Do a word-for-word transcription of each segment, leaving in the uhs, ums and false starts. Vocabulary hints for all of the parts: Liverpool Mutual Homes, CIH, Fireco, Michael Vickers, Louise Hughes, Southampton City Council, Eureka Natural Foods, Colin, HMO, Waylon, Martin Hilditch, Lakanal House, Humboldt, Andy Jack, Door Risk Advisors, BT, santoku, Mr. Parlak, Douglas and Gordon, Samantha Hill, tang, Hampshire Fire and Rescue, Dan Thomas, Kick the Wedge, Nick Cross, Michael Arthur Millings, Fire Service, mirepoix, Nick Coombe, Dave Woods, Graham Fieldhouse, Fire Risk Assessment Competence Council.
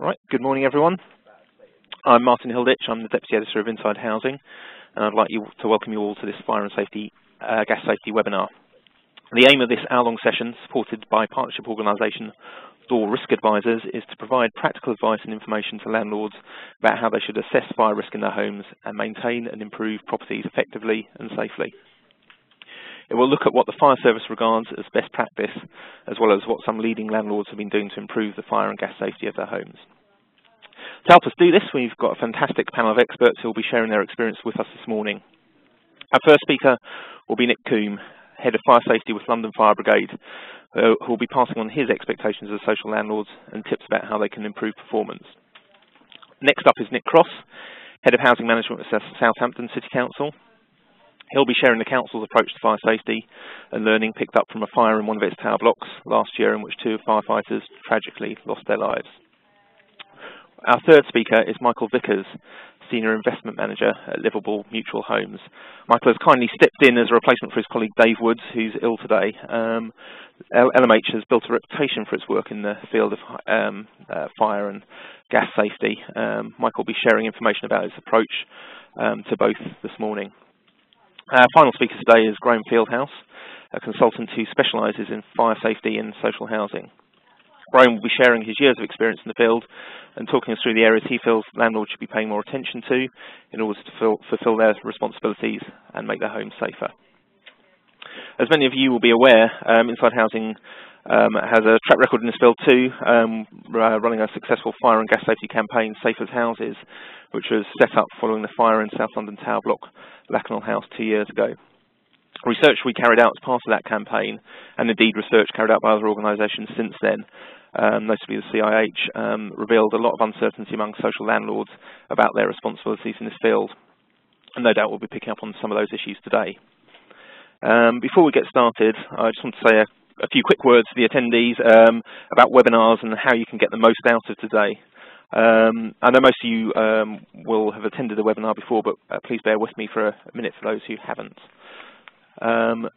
Right, good morning everyone. I'm Martin Hilditch, I'm the Deputy Editor of Inside Housing, and I'd like you to welcome you all to this fire and safety, uh, gas safety webinar. The aim of this hour-long session, supported by partnership organisation Door Risk Advisors, is to provide practical advice and information to landlords about how they should assess fire risk in their homes and maintain and improve properties effectively and safely. It will look at what the fire service regards as best practice, as well as what some leading landlords have been doing to improve the fire and gas safety of their homes. To help us do this, we've got a fantastic panel of experts who will be sharing their experience with us this morning. Our first speaker will be Nick Coombe, Head of Fire Safety with London Fire Brigade, who will be passing on his expectations of social landlords and tips about how they can improve performance. Next up is Nick Cross, Head of Housing Management with Southampton City Council. He'll be sharing the council's approach to fire safety and learning picked up from a fire in one of its tower blocks last year, in which two firefighters tragically lost their lives. Our third speaker is Michael Vickers, Senior Investment Manager at Liverpool Mutual Homes. Michael has kindly stepped in as a replacement for his colleague Dave Woods, who's ill today. Um, L M H has built a reputation for its work in the field of um, uh, fire and gas safety. Um, Michael will be sharing information about his approach um, to both this morning. Our final speaker today is Graham Fieldhouse, a consultant who specialises in fire safety and social housing. Graham will be sharing his years of experience in the field and talking us through the areas he feels landlords should be paying more attention to in order to fulfil their responsibilities and make their homes safer. As many of you will be aware, um, Inside Housing um, has a track record in this field too, um, running a successful fire and gas safety campaign, Safe as Houses, which was set up following the fire in South London tower block Lakanal House two years ago. Research we carried out as part of that campaign, and indeed research carried out by other organisations since then, um, notably the C I H, um, revealed a lot of uncertainty among social landlords about their responsibilities in this field. And no doubt we'll be picking up on some of those issues today. Um, before we get started, I just want to say a, a few quick words to the attendees um, about webinars and how you can get the most out of today. Um, I know most of you um, will have attended the webinar before, but uh, please bear with me for a minute for those who haven't. Um,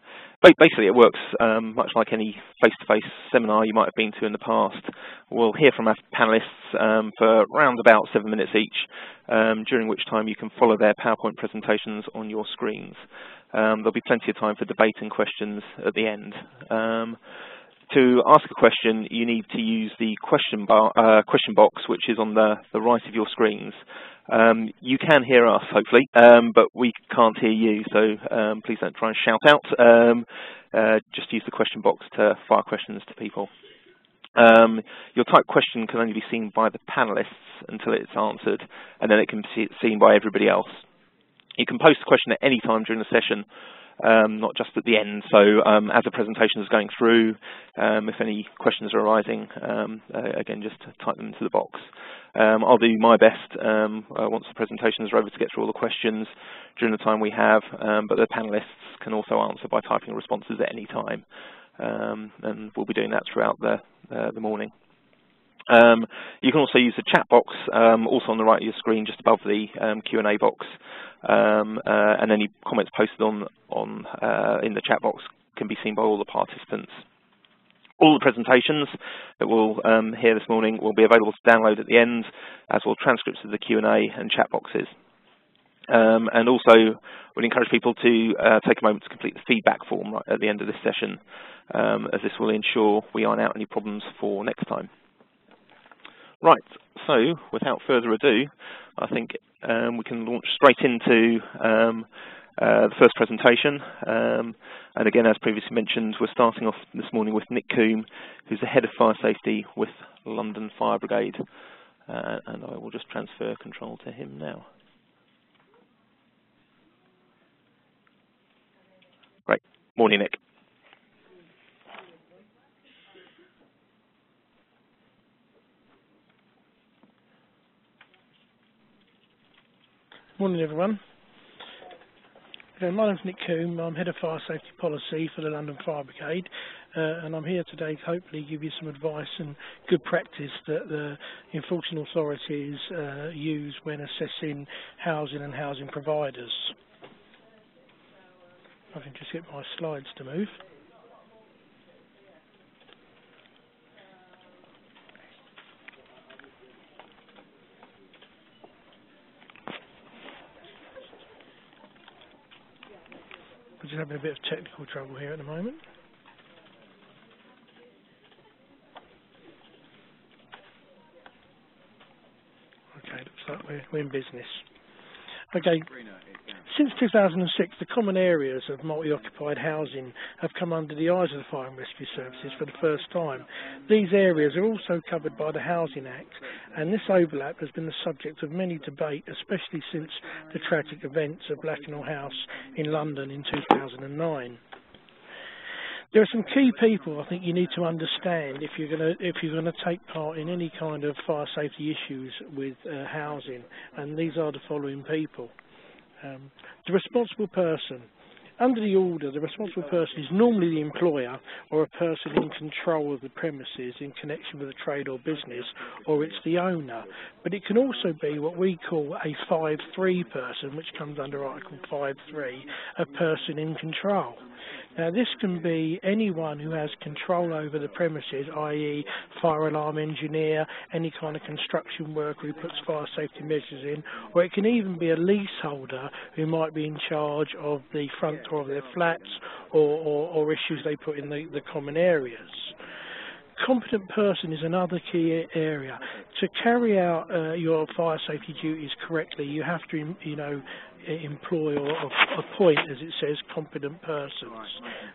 basically, it works um, much like any face-to-face seminar you might have been to in the past. We'll hear from our panellists um, for around about seven minutes each, um, during which time you can follow their PowerPoint presentations on your screens. Um, there'll be plenty of time for debate and questions at the end. Um, To ask a question, you need to use the question, bar, uh, question box, which is on the, the right of your screens. Um, you can hear us, hopefully, um, but we can't hear you, so um, please don't try and shout out. Um, uh, just use the question box to fire questions to people. Um, your typed question can only be seen by the panellists until it's answered, and then it can be seen by everybody else. You can post a question at any time during the session, Um, not just at the end. So um, as the presentation is going through, um, if any questions are arising, um, uh, again, just type them into the box. Um, I'll do my best um, uh, once the presentations are over to get through all the questions during the time we have, um, but the panellists can also answer by typing responses at any time. Um, and we'll be doing that throughout the, uh, the morning. Um, you can also use the chat box, um, also on the right of your screen, just above the um, Q and A box, um, uh, and any comments posted on, on uh, in the chat box can be seen by all the participants. All the presentations that we'll um, hear this morning will be available to download at the end, as will transcripts of the Q and A and chat boxes. Um, and also, we'd encourage people to uh, take a moment to complete the feedback form right at the end of this session, um, as this will ensure we iron out any problems for next time. Right, so without further ado, I think um, we can launch straight into um, uh, the first presentation. Um, and again, as previously mentioned, we're starting off this morning with Nick Coombe, who's the Head of Fire Safety with London Fire Brigade. Uh, and I will just transfer control to him now. Great. Morning, Nick. Morning everyone. My name's Nick Coombe, I'm Head of Fire Safety Policy for the London Fire Brigade, uh, and I'm here today to hopefully give you some advice and good practice that the enforcement authorities uh, use when assessing housing and housing providers. I can just get my slides to move. We're having a bit of technical trouble here at the moment. Okay, looks like we're, we're in business. Okay, since two thousand six, the common areas of multi-occupied housing have come under the eyes of the Fire and Rescue Services for the first time. These areas are also covered by the Housing Act, and this overlap has been the subject of many debate, especially since the tragic events of Lakanal House in London in two thousand nine. There are some key people I think you need to understand if you're going to if you're going to take part in any kind of fire safety issues with uh, housing, and these are the following people. Um, the responsible person. Under the order, the responsible person is normally the employer or a person in control of the premises in connection with a trade or business, or it's the owner. But it can also be what we call a five three person, which comes under Article five three, a person in control. Now, this can be anyone who has control over the premises, that is fire alarm engineer, any kind of construction worker who puts fire safety measures in, or it can even be a leaseholder who might be in charge of the front door of their flats or, or, or issues they put in the, the common areas. Competent person is another key area. To carry out uh, your fire safety duties correctly, you have to, you know, employ or appoint, as it says, competent persons.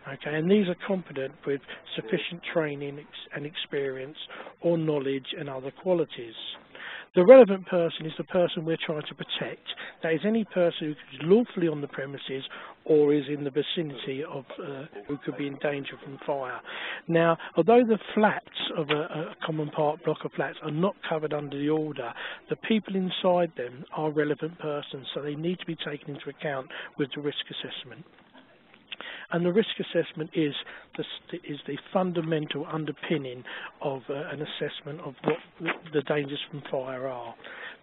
Okay, and these are competent with sufficient training and experience or knowledge and other qualities. The relevant person is the person we're trying to protect. That is any person who is lawfully on the premises or is in the vicinity of uh, who could be in danger from fire. Now, although the flats of a, a common part block of flats are not covered under the order, the people inside them are relevant persons, so they need to be taken into account with the risk assessment. And the risk assessment is the, is the fundamental underpinning of uh, an assessment of what the dangers from fire are.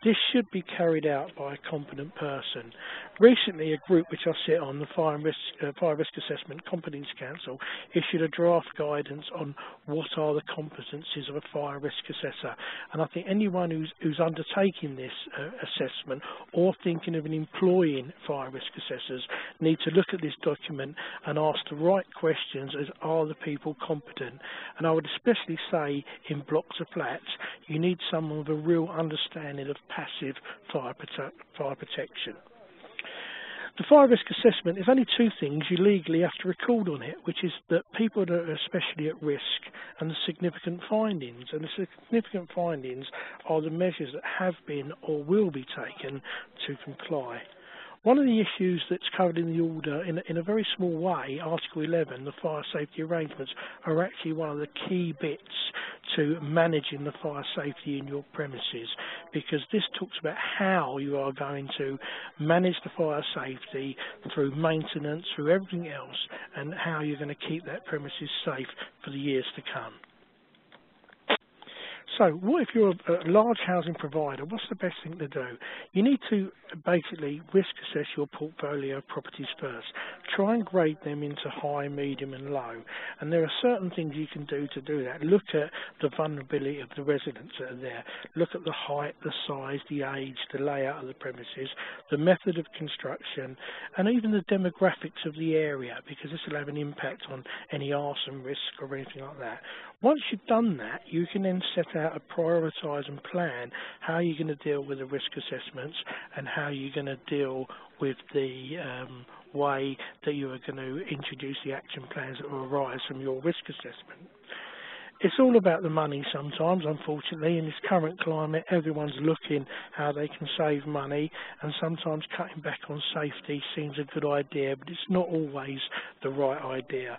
This should be carried out by a competent person. Recently, a group which I sit on, the Fire, and risk, uh, Fire Risk Assessment Competence Council, issued a draft guidance on what are the competencies of a fire risk assessor. And I think anyone who's, who's undertaking this uh, assessment or thinking of employing fire risk assessors need to look at this document and ask the right questions as are the people competent. And I would especially say in blocks of flats, you need someone with a real understanding of passive fire, prote fire protection. The fire risk assessment is only two things you legally have to record on it, which is that people that are especially at risk and the significant findings. And the significant findings are the measures that have been or will be taken to comply. One of the issues that's covered in the order, in, in a very small way, Article eleven, the fire safety arrangements, are actually one of the key bits to managing the fire safety in your premises, because this talks about how you are going to manage the fire safety through maintenance, through everything else, and how you're going to keep that premises safe for the years to come. So what if you're a large housing provider? What's the best thing to do? You need to basically risk assess your portfolio of properties first. Try and grade them into high, medium and low. And there are certain things you can do to do that. Look at the vulnerability of the residents that are there. Look at the height, the size, the age, the layout of the premises, the method of construction and even the demographics of the area, because this will have an impact on any arson risk or anything like that. Once you've done that, you can then set out to prioritise and plan how you're going to deal with the risk assessments and how you're going to deal with the um, way that you are going to introduce the action plans that will arise from your risk assessment. It's all about the money sometimes, unfortunately. In this current climate, everyone's looking how they can save money, and sometimes cutting back on safety seems a good idea, but it's not always the right idea.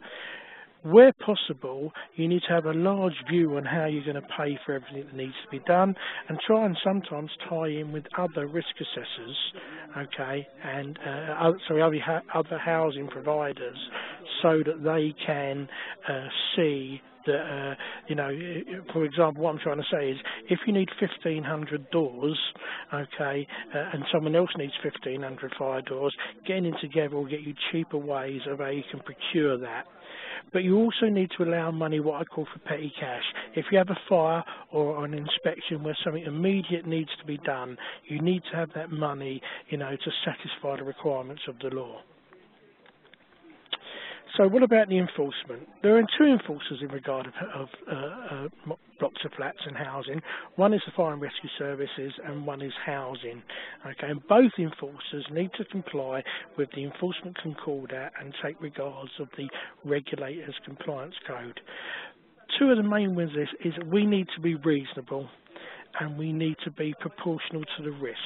Where possible, you need to have a large view on how you're going to pay for everything that needs to be done, and try and sometimes tie in with other risk assessors, okay, and uh, sorry, other, other housing providers, so that they can uh, see that, uh, you know, for example, what I'm trying to say is if you need fifteen hundred doors, okay, uh, and someone else needs fifteen hundred fire doors, getting in together will get you cheaper ways of how you can procure that. But you also need to allow money what I call for petty cash. If you have a fire or an inspection where something immediate needs to be done, you need to have that money, you know, to satisfy the requirements of the law. So what about the enforcement? There are two enforcers in regard of, of uh, uh, blocks of flats and housing. One is the Fire and Rescue Services and one is housing. Okay, and both enforcers need to comply with the Enforcement Concordat and take regards of the Regulator's Compliance Code. Two of the main ones is, is we need to be reasonable and we need to be proportional to the risk.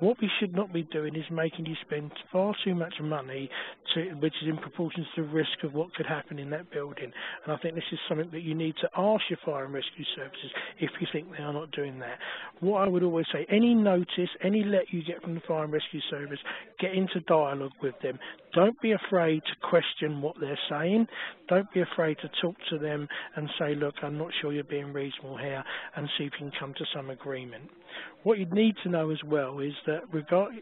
What we should not be doing is making you spend far too much money, to, which is in proportion to the risk of what could happen in that building. And I think this is something that you need to ask your fire and rescue services if you think they are not doing that. What I would always say, any notice, any let you get from the fire and rescue service, get into dialogue with them. Don't be afraid to question what they're saying. Don't be afraid to talk to them and say, look, I'm not sure you're being reasonable here, and see if you can come to some agreement. What you need to know as well is that regard,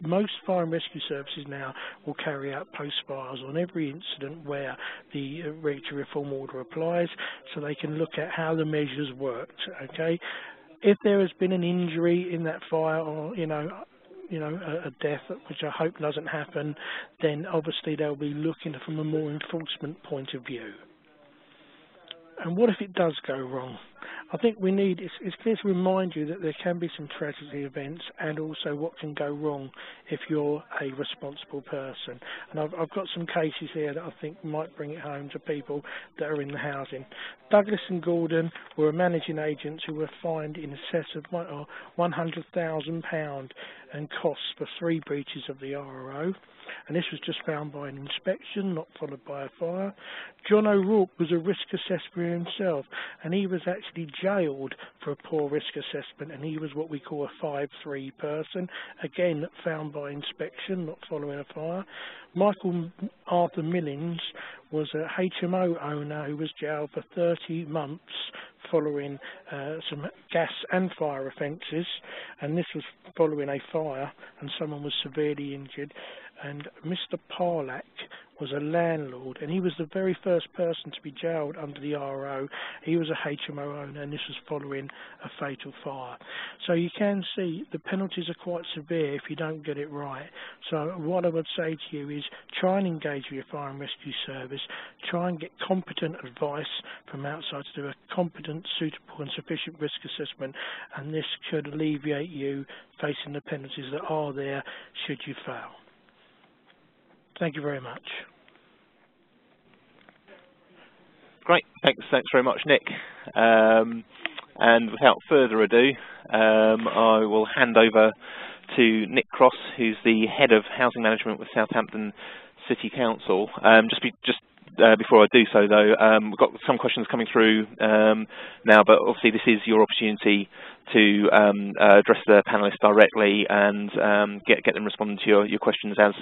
most fire and rescue services now will carry out post fires on every incident where the regulatory reform order applies, so they can look at how the measures worked. Okay, if there has been an injury in that fire, or you know, you know, a, a death, which I hope doesn't happen, then obviously they'll be looking from a more enforcement point of view. And what if it does go wrong? I think we need, it's, it's clear to remind you that there can be some tragedy events and also what can go wrong if you're a responsible person. And I've, I've got some cases here that I think might bring it home to people that are in the housing. Douglas and Gordon were managing agents who were fined in excess of one hundred thousand pounds and costs for three breaches of the R R O. And this was just found by an inspection, not followed by a fire. John O'Rourke was a risk assessor himself, and he was actually jailed for a poor risk assessment, and he was what we call a five three person, again found by inspection, not following a fire. Michael Arthur Millings was a H M O owner who was jailed for thirty months following uh, some gas and fire offences, and this was following a fire and someone was severely injured. And Mister Parlak was a landlord, and he was the very first person to be jailed under the R R O. He was a H M O owner, and this was following a fatal fire. So you can see the penalties are quite severe if you don't get it right. So what I would say to you is try and engage with your fire and rescue service, try and get competent advice from outside to do a competent, suitable and sufficient risk assessment, and this could alleviate you facing the penalties that are there should you fail. Thank you very much. Great, thanks, thanks very much, Nick. Um, and without further ado, um, I will hand over to Nick Cross, who's the head of housing management with Southampton City Council. Um, just be, just uh, before I do so, though, um, we've got some questions coming through um, now, but obviously this is your opportunity to um, uh, address the panelists directly and um, get get them responding to your, your questions as.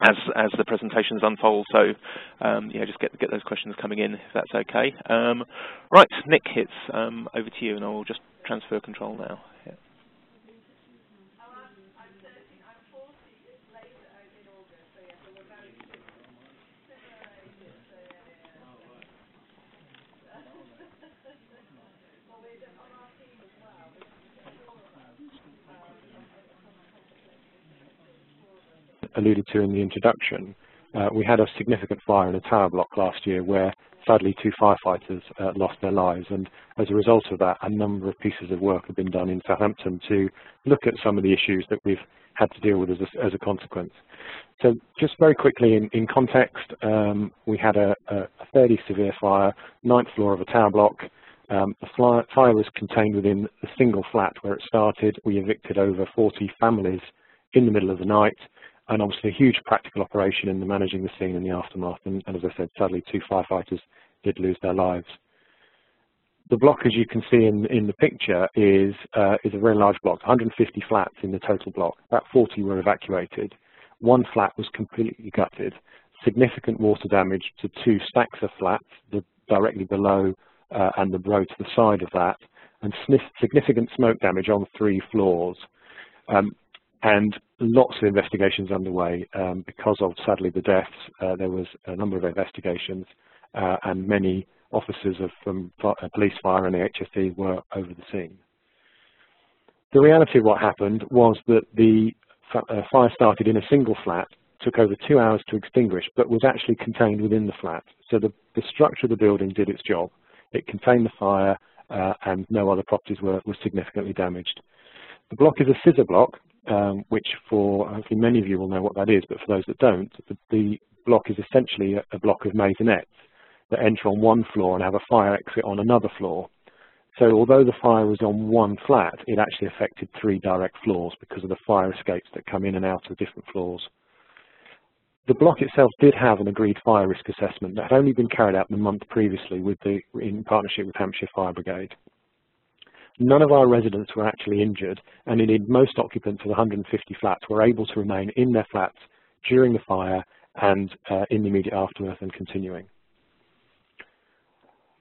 As, as the presentations unfold, so um, yeah, just get get those questions coming in if that's okay. Um, right, Nick, it's um, over to you, and I will just transfer control now. Yeah. Alluded to in the introduction, uh, we had a significant fire in a tower block last year where sadly two firefighters uh, lost their lives, and as a result of that a number of pieces of work have been done in Southampton to look at some of the issues that we've had to deal with as a, as a consequence. So just very quickly in, in context, um, we had a, a fairly severe fire, ninth floor of a tower block. Um, the fire was contained within a single flat where it started. We evicted over forty families in the middle of the night, and obviously a huge practical operation in the managing the scene in the aftermath, and, and as I said, sadly two firefighters did lose their lives. The block, as you can see in, in the picture, is, uh, is a very large block, one hundred fifty flats in the total block. About forty were evacuated. One flat was completely gutted. Significant water damage to two stacks of flats, the, directly below uh, and the row to the side of that, and significant smoke damage on three floors. Um, and lots of investigations underway. Um, because of, sadly, the deaths, uh, there was a number of investigations, uh, and many officers of, from uh, police, fire and the H S E were over the scene. The reality of what happened was that the uh, fire started in a single flat, took over two hours to extinguish, but was actually contained within the flat. So the, the structure of the building did its job. It contained the fire, uh, and no other properties were, were significantly damaged. The block is a scissor block, um, which for hopefully many of you will know what that is, but for those that don't, the, the block is essentially a, a block of maisonettes that enter on one floor and have a fire exit on another floor. So although the fire was on one flat, it actually affected three direct floors because of the fire escapes that come in and out of different floors. The block itself did have an agreed fire risk assessment that had only been carried out the month previously with the, in partnership with Hampshire Fire Brigade. None of our residents were actually injured, and indeed most occupants of the one hundred and fifty flats were able to remain in their flats during the fire and uh, in the immediate aftermath and continuing.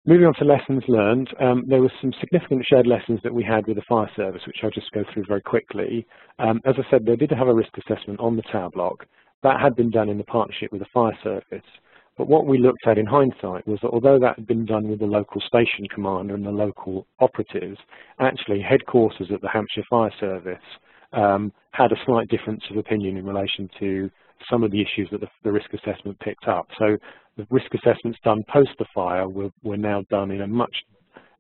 Moving on to lessons learned, um, there were some significant shared lessons that we had with the fire service, which I'll just go through very quickly. Um, as I said, they did have a risk assessment on the tower block. That had been done in the partnership with the fire service. But what we looked at in hindsight was that although that had been done with the local station commander and the local operatives, actually headquarters at the Hampshire Fire Service um, had a slight difference of opinion in relation to some of the issues that the, the risk assessment picked up. So the risk assessments done post the fire were, were now done in a much,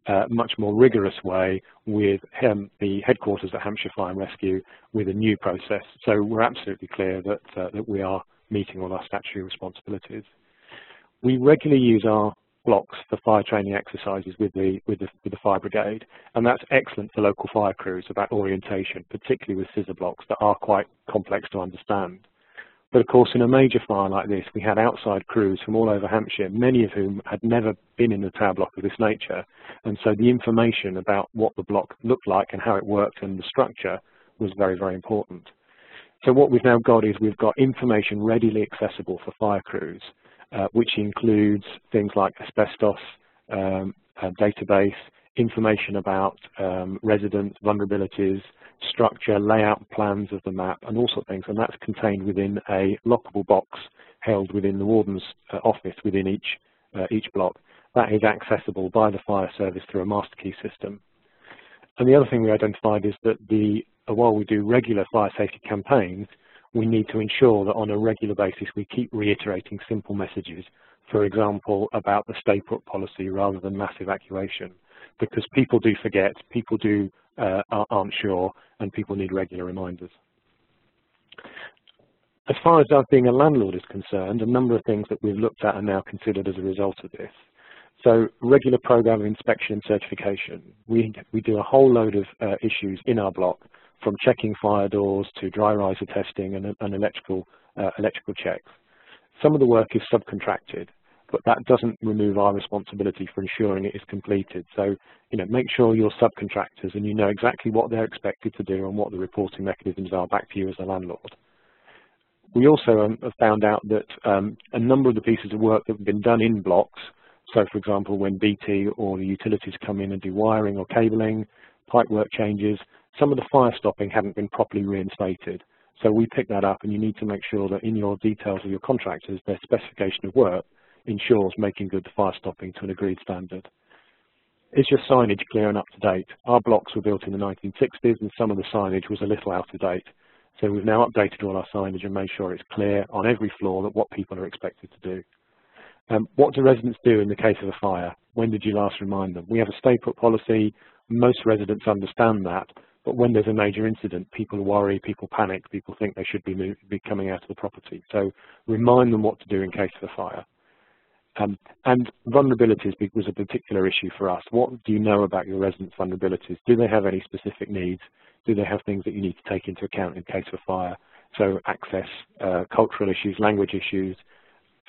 uh, much more rigorous way with um, the headquarters at Hampshire Fire and Rescue with a new process. So we're absolutely clear that, uh, that we are meeting all our statutory responsibilities. We regularly use our blocks for fire training exercises with the, with the, with the fire brigade, and that's excellent for local fire crews about orientation, particularly with scissor blocks that are quite complex to understand. But of course, in a major fire like this, we had outside crews from all over Hampshire, many of whom had never been in a tower block of this nature. And so the information about what the block looked like and how it worked and the structure was very, very important. So what we've now got is we've got information readily accessible for fire crews, uh, which includes things like asbestos, um, a database, information about um, residents, vulnerabilities, structure, layout plans of the map, and all sorts of things, and that's contained within a lockable box held within the warden's uh, office within each, uh, each block. That is accessible by the fire service through a master key system. And the other thing we identified is that the, uh, while we do regular fire safety campaigns, we need to ensure that on a regular basis we keep reiterating simple messages, for example, about the stay put policy rather than mass evacuation, because people do forget, people do uh, aren't sure, and people need regular reminders. As far as us being a landlord is concerned, a number of things that we've looked at are now considered as a result of this. So regular program of inspection and certification. We, we do a whole load of uh, issues in our block, from checking fire doors to dry riser testing and, and electrical, uh, electrical checks. Some of the work is subcontracted, but that doesn't remove our responsibility for ensuring it is completed. So, you know, make sure you're subcontractors and you know exactly what they're expected to do and what the reporting mechanisms are back to you as a landlord. We also um, have found out that um, a number of the pieces of work that have been done in blocks, so for example when B T or the utilities come in and do wiring or cabling, pipe work changes, some of the fire stopping hadn't been properly reinstated. So we pick that up, and you need to make sure that in your details of your contractors, their specification of work ensures making good the fire stopping to an agreed standard. Is your signage clear and up to date? Our blocks were built in the nineteen sixties and some of the signage was a little out of date. So we've now updated all our signage and made sure it's clear on every floor that what people are expected to do. Um, what do residents do in the case of a fire? When did you last remind them? We have a stay put policy. Most residents understand that, but when there's a major incident, people worry, people panic, people think they should be, moved, be coming out of the property. So remind them what to do in case of a fire. Um, and vulnerabilities was a particular issue for us. What do you know about your residents' vulnerabilities? Do they have any specific needs? Do they have things that you need to take into account in case of a fire? So access, uh, cultural issues, language issues,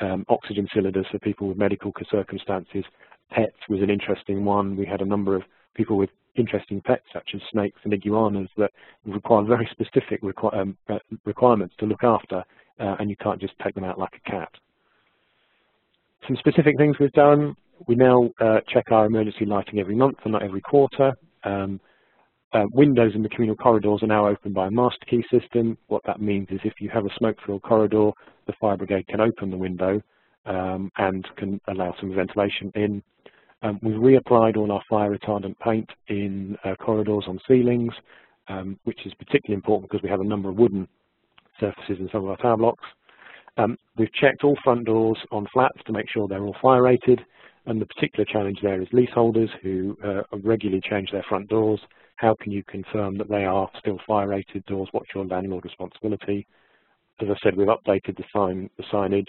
um, oxygen cylinders for people with medical circumstances. Pets was an interesting one. We had a number of people with interesting pets, such as snakes and iguanas, that require very specific requ um, uh, requirements to look after, uh, and you can't just take them out like a cat. Some specific things we've done: we now uh, check our emergency lighting every month and not every quarter. Um, uh, windows in the communal corridors are now open by a master key system. What that means is if you have a smoke-filled corridor, the fire brigade can open the window um, and can allow some ventilation in. Um, we've reapplied all our fire retardant paint in uh, corridors on ceilings, um, which is particularly important because we have a number of wooden surfaces in some of our tower blocks. Um, we've checked all front doors on flats to make sure they're all fire rated, and the particular challenge there is leaseholders who uh, regularly change their front doors. How can you confirm that they are still fire rated doors? What's your landlord responsibility? As I said, we've updated the sign, the signage,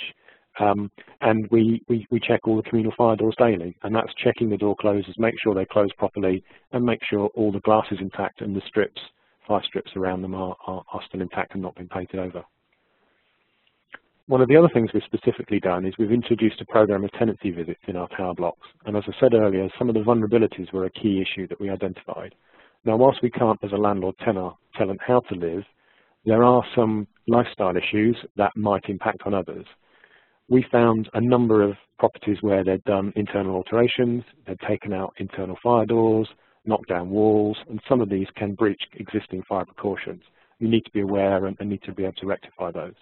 um, and we, we, we check all the communal fire doors daily, and that's checking the door closers, make sure they close properly, and make sure all the glass is intact and the strips, fire strips around them are, are, are still intact and not been painted over. One of the other things we've specifically done is we've introduced a program of tenancy visits in our tower blocks, and as I said earlier, some of the vulnerabilities were a key issue that we identified. Now, whilst we can't as a landlord tell our tenant how to live, there are some lifestyle issues that might impact on others. We found a number of properties where they'd done internal alterations, they'd taken out internal fire doors, knocked down walls, and some of these can breach existing fire precautions. You need to be aware and, and need to be able to rectify those.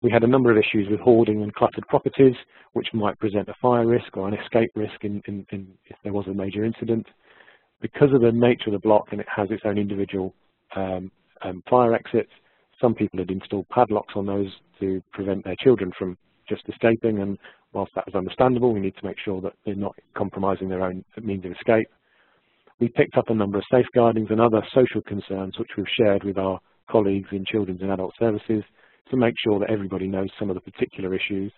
We had a number of issues with hoarding and cluttered properties, which might present a fire risk or an escape risk in, in, in if there was a major incident. Because of the nature of the block and it has its own individual um, um, fire exits, some people had installed padlocks on those to prevent their children from just escaping, and whilst that was understandable, we need to make sure that they're not compromising their own means of escape. We picked up a number of safeguardings and other social concerns which we've shared with our colleagues in Children's and Adult Services to make sure that everybody knows some of the particular issues.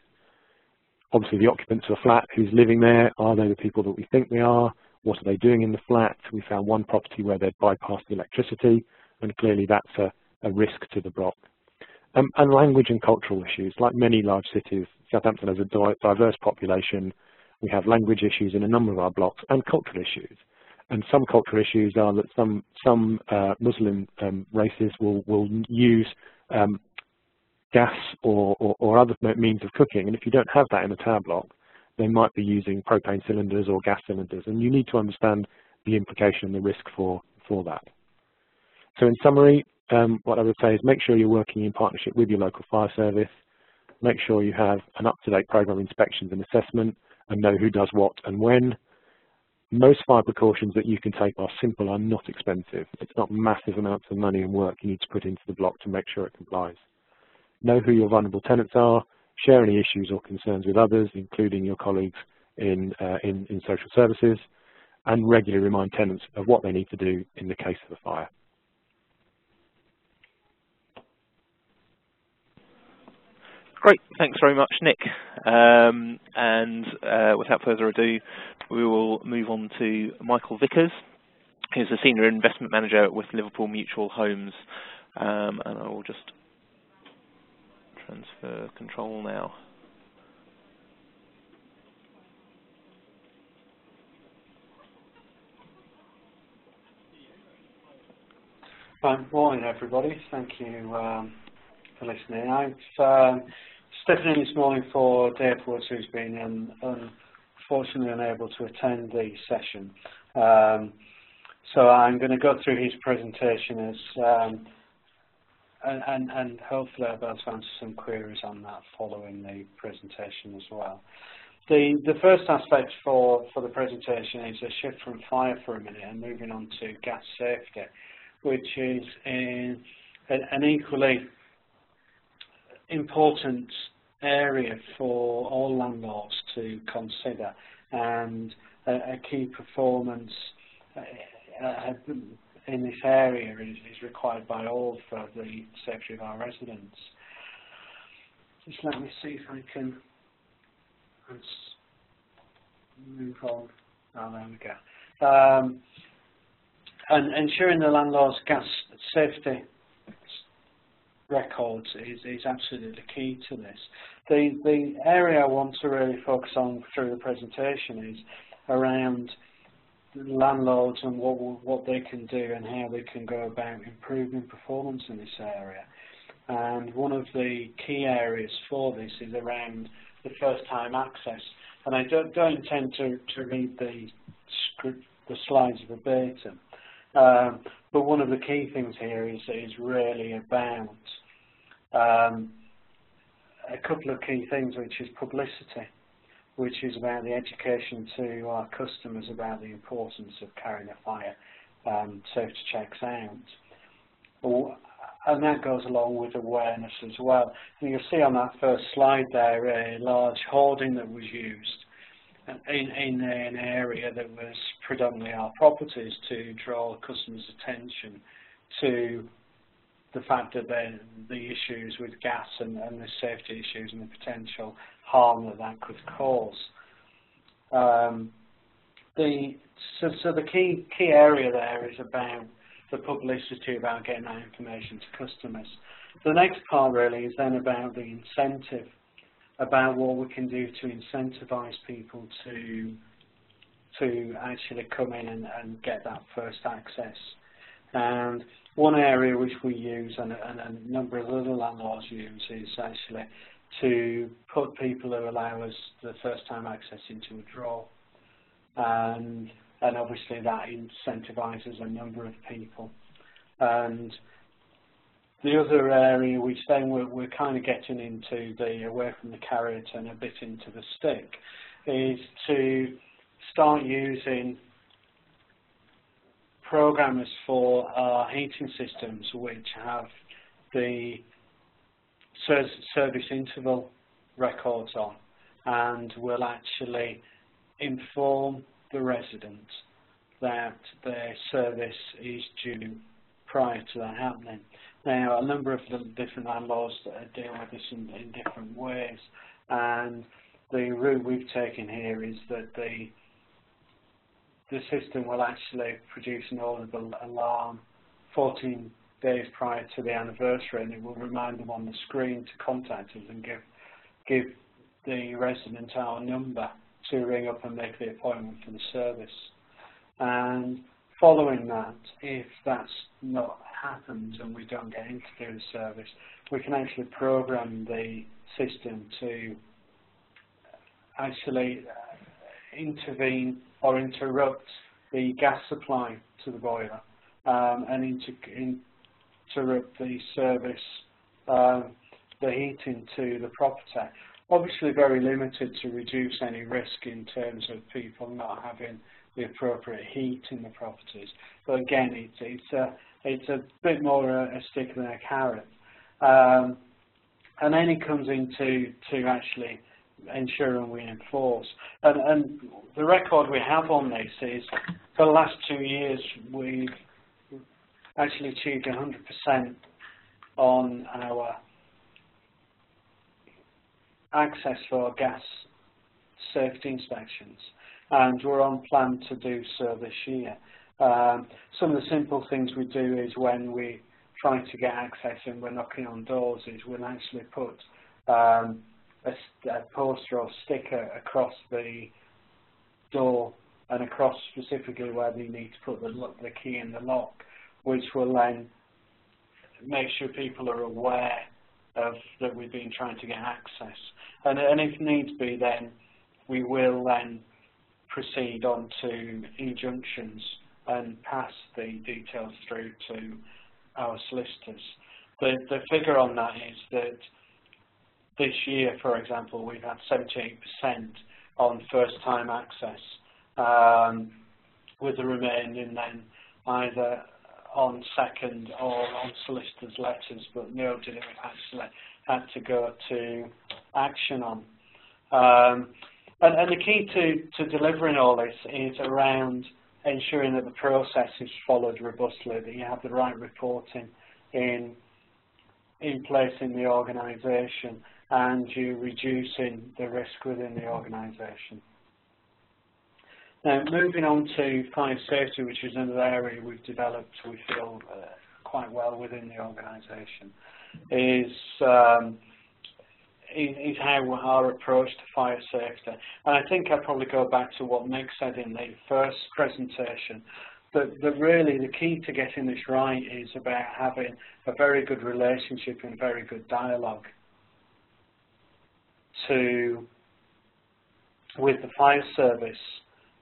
Obviously, the occupants of a flat, who's living there, are they the people that we think they are? What are they doing in the flat? We found one property where they'd bypassed the electricity, and clearly that's a, a risk to the block. Um, and language and cultural issues. Like many large cities, Southampton has a diverse population. We have language issues in a number of our blocks and cultural issues. And some cultural issues are that some, some uh, Muslim um, races will, will use um, gas or, or, or other means of cooking, and if you don't have that in a tower block, they might be using propane cylinders or gas cylinders, and you need to understand the implication and the risk for, for that. So in summary, um, what I would say is make sure you're working in partnership with your local fire service, make sure you have an up-to-date program of inspections and assessment and know who does what and when. Most fire precautions that you can take are simple and not expensive. It's not massive amounts of money and work you need to put into the block to make sure it complies. Know who your vulnerable tenants are, share any issues or concerns with others, including your colleagues in, uh, in, in social services, and regularly remind tenants of what they need to do in the case of a fire. Great, thanks very much, Nick. Um, and uh, without further ado, we will move on to Michael Vickers, who's a Senior Investment Manager with Liverpool Mutual Homes. Um, and I will just transfer control now. Good morning, everybody. Thank you um, for listening. I'm um, stepping in this morning for Dave Woods, who's been um, unfortunately unable to attend the session. Um, so I'm going to go through his presentation as um, And, and, and hopefully I'll be able to answer some queries on that following the presentation as well. The, the first aspect for, for the presentation is a shift from fire for a minute and moving on to gas safety, which is a, an equally important area for all landlords to consider, and a, a key performance a, a, in this area is, is required by all for the safety of our residents. Just let me see if I can move on. Oh, there we go. Um, and ensuring the landlord's gas safety records is, is absolutely key to this. The, the area I want to really focus on through the presentation is around landlords and what what they can do and how they can go about improving performance in this area. And one of the key areas for this is around the first-time access. And I don't, don't intend to, to read the script, the slides verbatim, um, but one of the key things here is is really about um, a couple of key things, which is publicity, which is about the education to our customers about the importance of carrying a fire um, safety checks out. and that goes along with awareness as well. And you'll see on that first slide there a large hoarding that was used in, in an area that was predominantly our properties to draw customers' attention to the fact that the issues with gas and, and the safety issues and the potential harm that that could cause. Um, the, so, so the key, key area there is about the publicity, about getting that information to customers. The next part really is then about the incentive, about what we can do to incentivize people to, to actually come in and, and get that first access. And one area which we use, and a, and a number of other landlords use, is actually to put people who allow us the first-time access into a draw. And, and obviously that incentivises a number of people. And the other area which then we're, we're kind of getting into, the away from the carrot and a bit into the stick, is to start using programmers for our heating systems which have the service interval records on, and will actually inform the resident that their service is due prior to that happening. Now, a number of the different landlords deal with this in, in different ways, and the route we've taken here is that the the system will actually produce an audible alarm fourteen days prior to the anniversary, and it will remind them on the screen to contact us and give, give the resident our number to ring up and make the appointment for the service. And following that, if that's not happened and we don't get in to do the service, we can actually program the system to actually intervene or interrupt the gas supply to the boiler, um, and inter interrupt the service, um, the heating to the property. Obviously very limited to reduce any risk in terms of people not having the appropriate heat in the properties. But again, it's, it's, a, it's a bit more a, a stick than a carrot. Um, and then it comes into to actually ensuring we enforce. And, and the record we have on this is, for the last two years, we've actually achieved one hundred percent on our access for gas safety inspections, and we're on plan to do so this year. Um, some of the simple things we do is when we try to get access and we're knocking on doors is we'll actually put um, A, a poster or sticker across the door and across specifically where they need to put the, lock, the key in the lock, which will then make sure people are aware of that we've been trying to get access. And, and if needs be, then we will then proceed on to injunctions and pass the details through to our solicitors. The, the figure on that is that this year, for example, we've had seventy-eight percent on first-time access, um, with the remaining then either on second or on solicitors' letters, but nobody actually had to go to action on. Um, and, and the key to, to delivering all this is around ensuring that the process is followed robustly, that you have the right reporting in, in place in the organisation, and you're reducing the risk within the organisation. Now, moving on to fire safety, which is another area we've developed, we feel, uh, quite well within the organisation, is, um, is how our approach to fire safety. And I think I'll probably go back to what Nick said in the first presentation, but the, really the key to getting this right is about having a very good relationship and very good dialogue to with the fire service,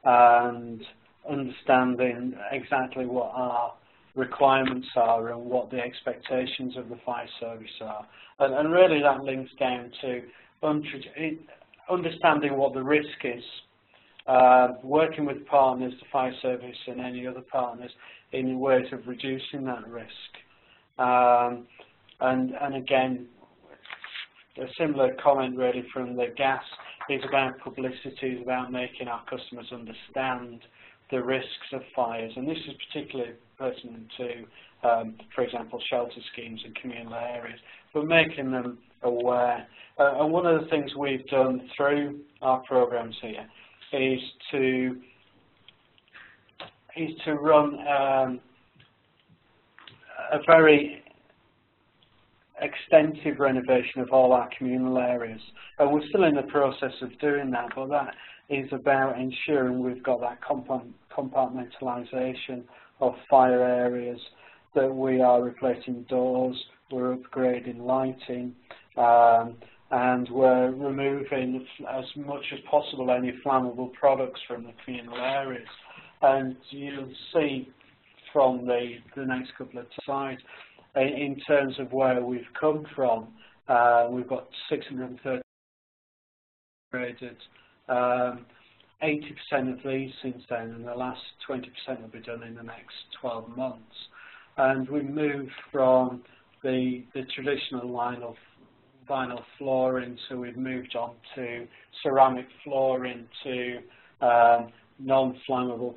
and understanding exactly what our requirements are and what the expectations of the fire service are. And, and really that links down to understanding what the risk is, uh, working with partners, the fire service and any other partners, in ways of reducing that risk. Um, and, and again, a similar comment really from the gas is about publicity, is about making our customers understand the risks of fires. And this is particularly pertinent to, um, for example, shelter schemes in communal areas, but making them aware. Uh, and one of the things we've done through our programs here is to is to run um, a very extensive renovation of all our communal areas. And we're still in the process of doing that, but that is about ensuring we've got that compartmentalisation of fire areas, that we are replacing doors, we're upgrading lighting, um, and we're removing as much as possible any flammable products from the communal areas. And you'll see from the, the next couple of slides, in terms of where we've come from, uh, we've got six hundred thirty upgraded, um, eighty percent of these since then, and the last twenty percent will be done in the next twelve months. And we moved from the, the traditional line of vinyl flooring, so we've moved on to ceramic flooring, to um, non-flammable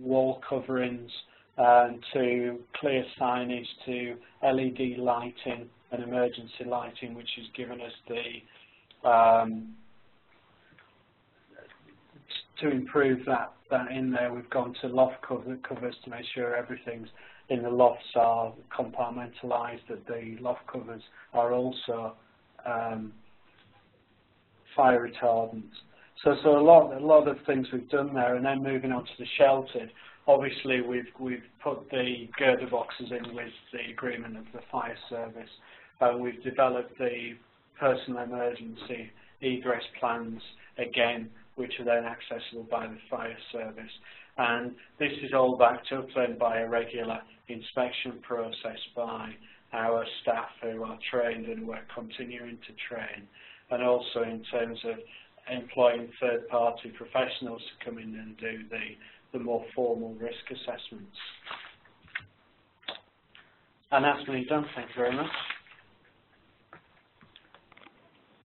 wall coverings, and to clear signage, to L E D lighting and emergency lighting, which has given us the, um, to improve that, that in there, we've gone to loft cover, covers to make sure everything's in the lofts are compartmentalised, that the loft covers are also um, fire retardants. So, so a lot, a lot of things we've done there, and then moving on to the sheltered. Obviously, we've we've put the girder boxes in with the agreement of the fire service. Uh, we've developed the personal emergency egress plans again, which are then accessible by the fire service. And this is all backed up then by a regular inspection process by our staff who are trained and we're continuing to train. And also in terms of employing third-party professionals to come in and do the the more formal risk assessments. And that's me done, thank you very much.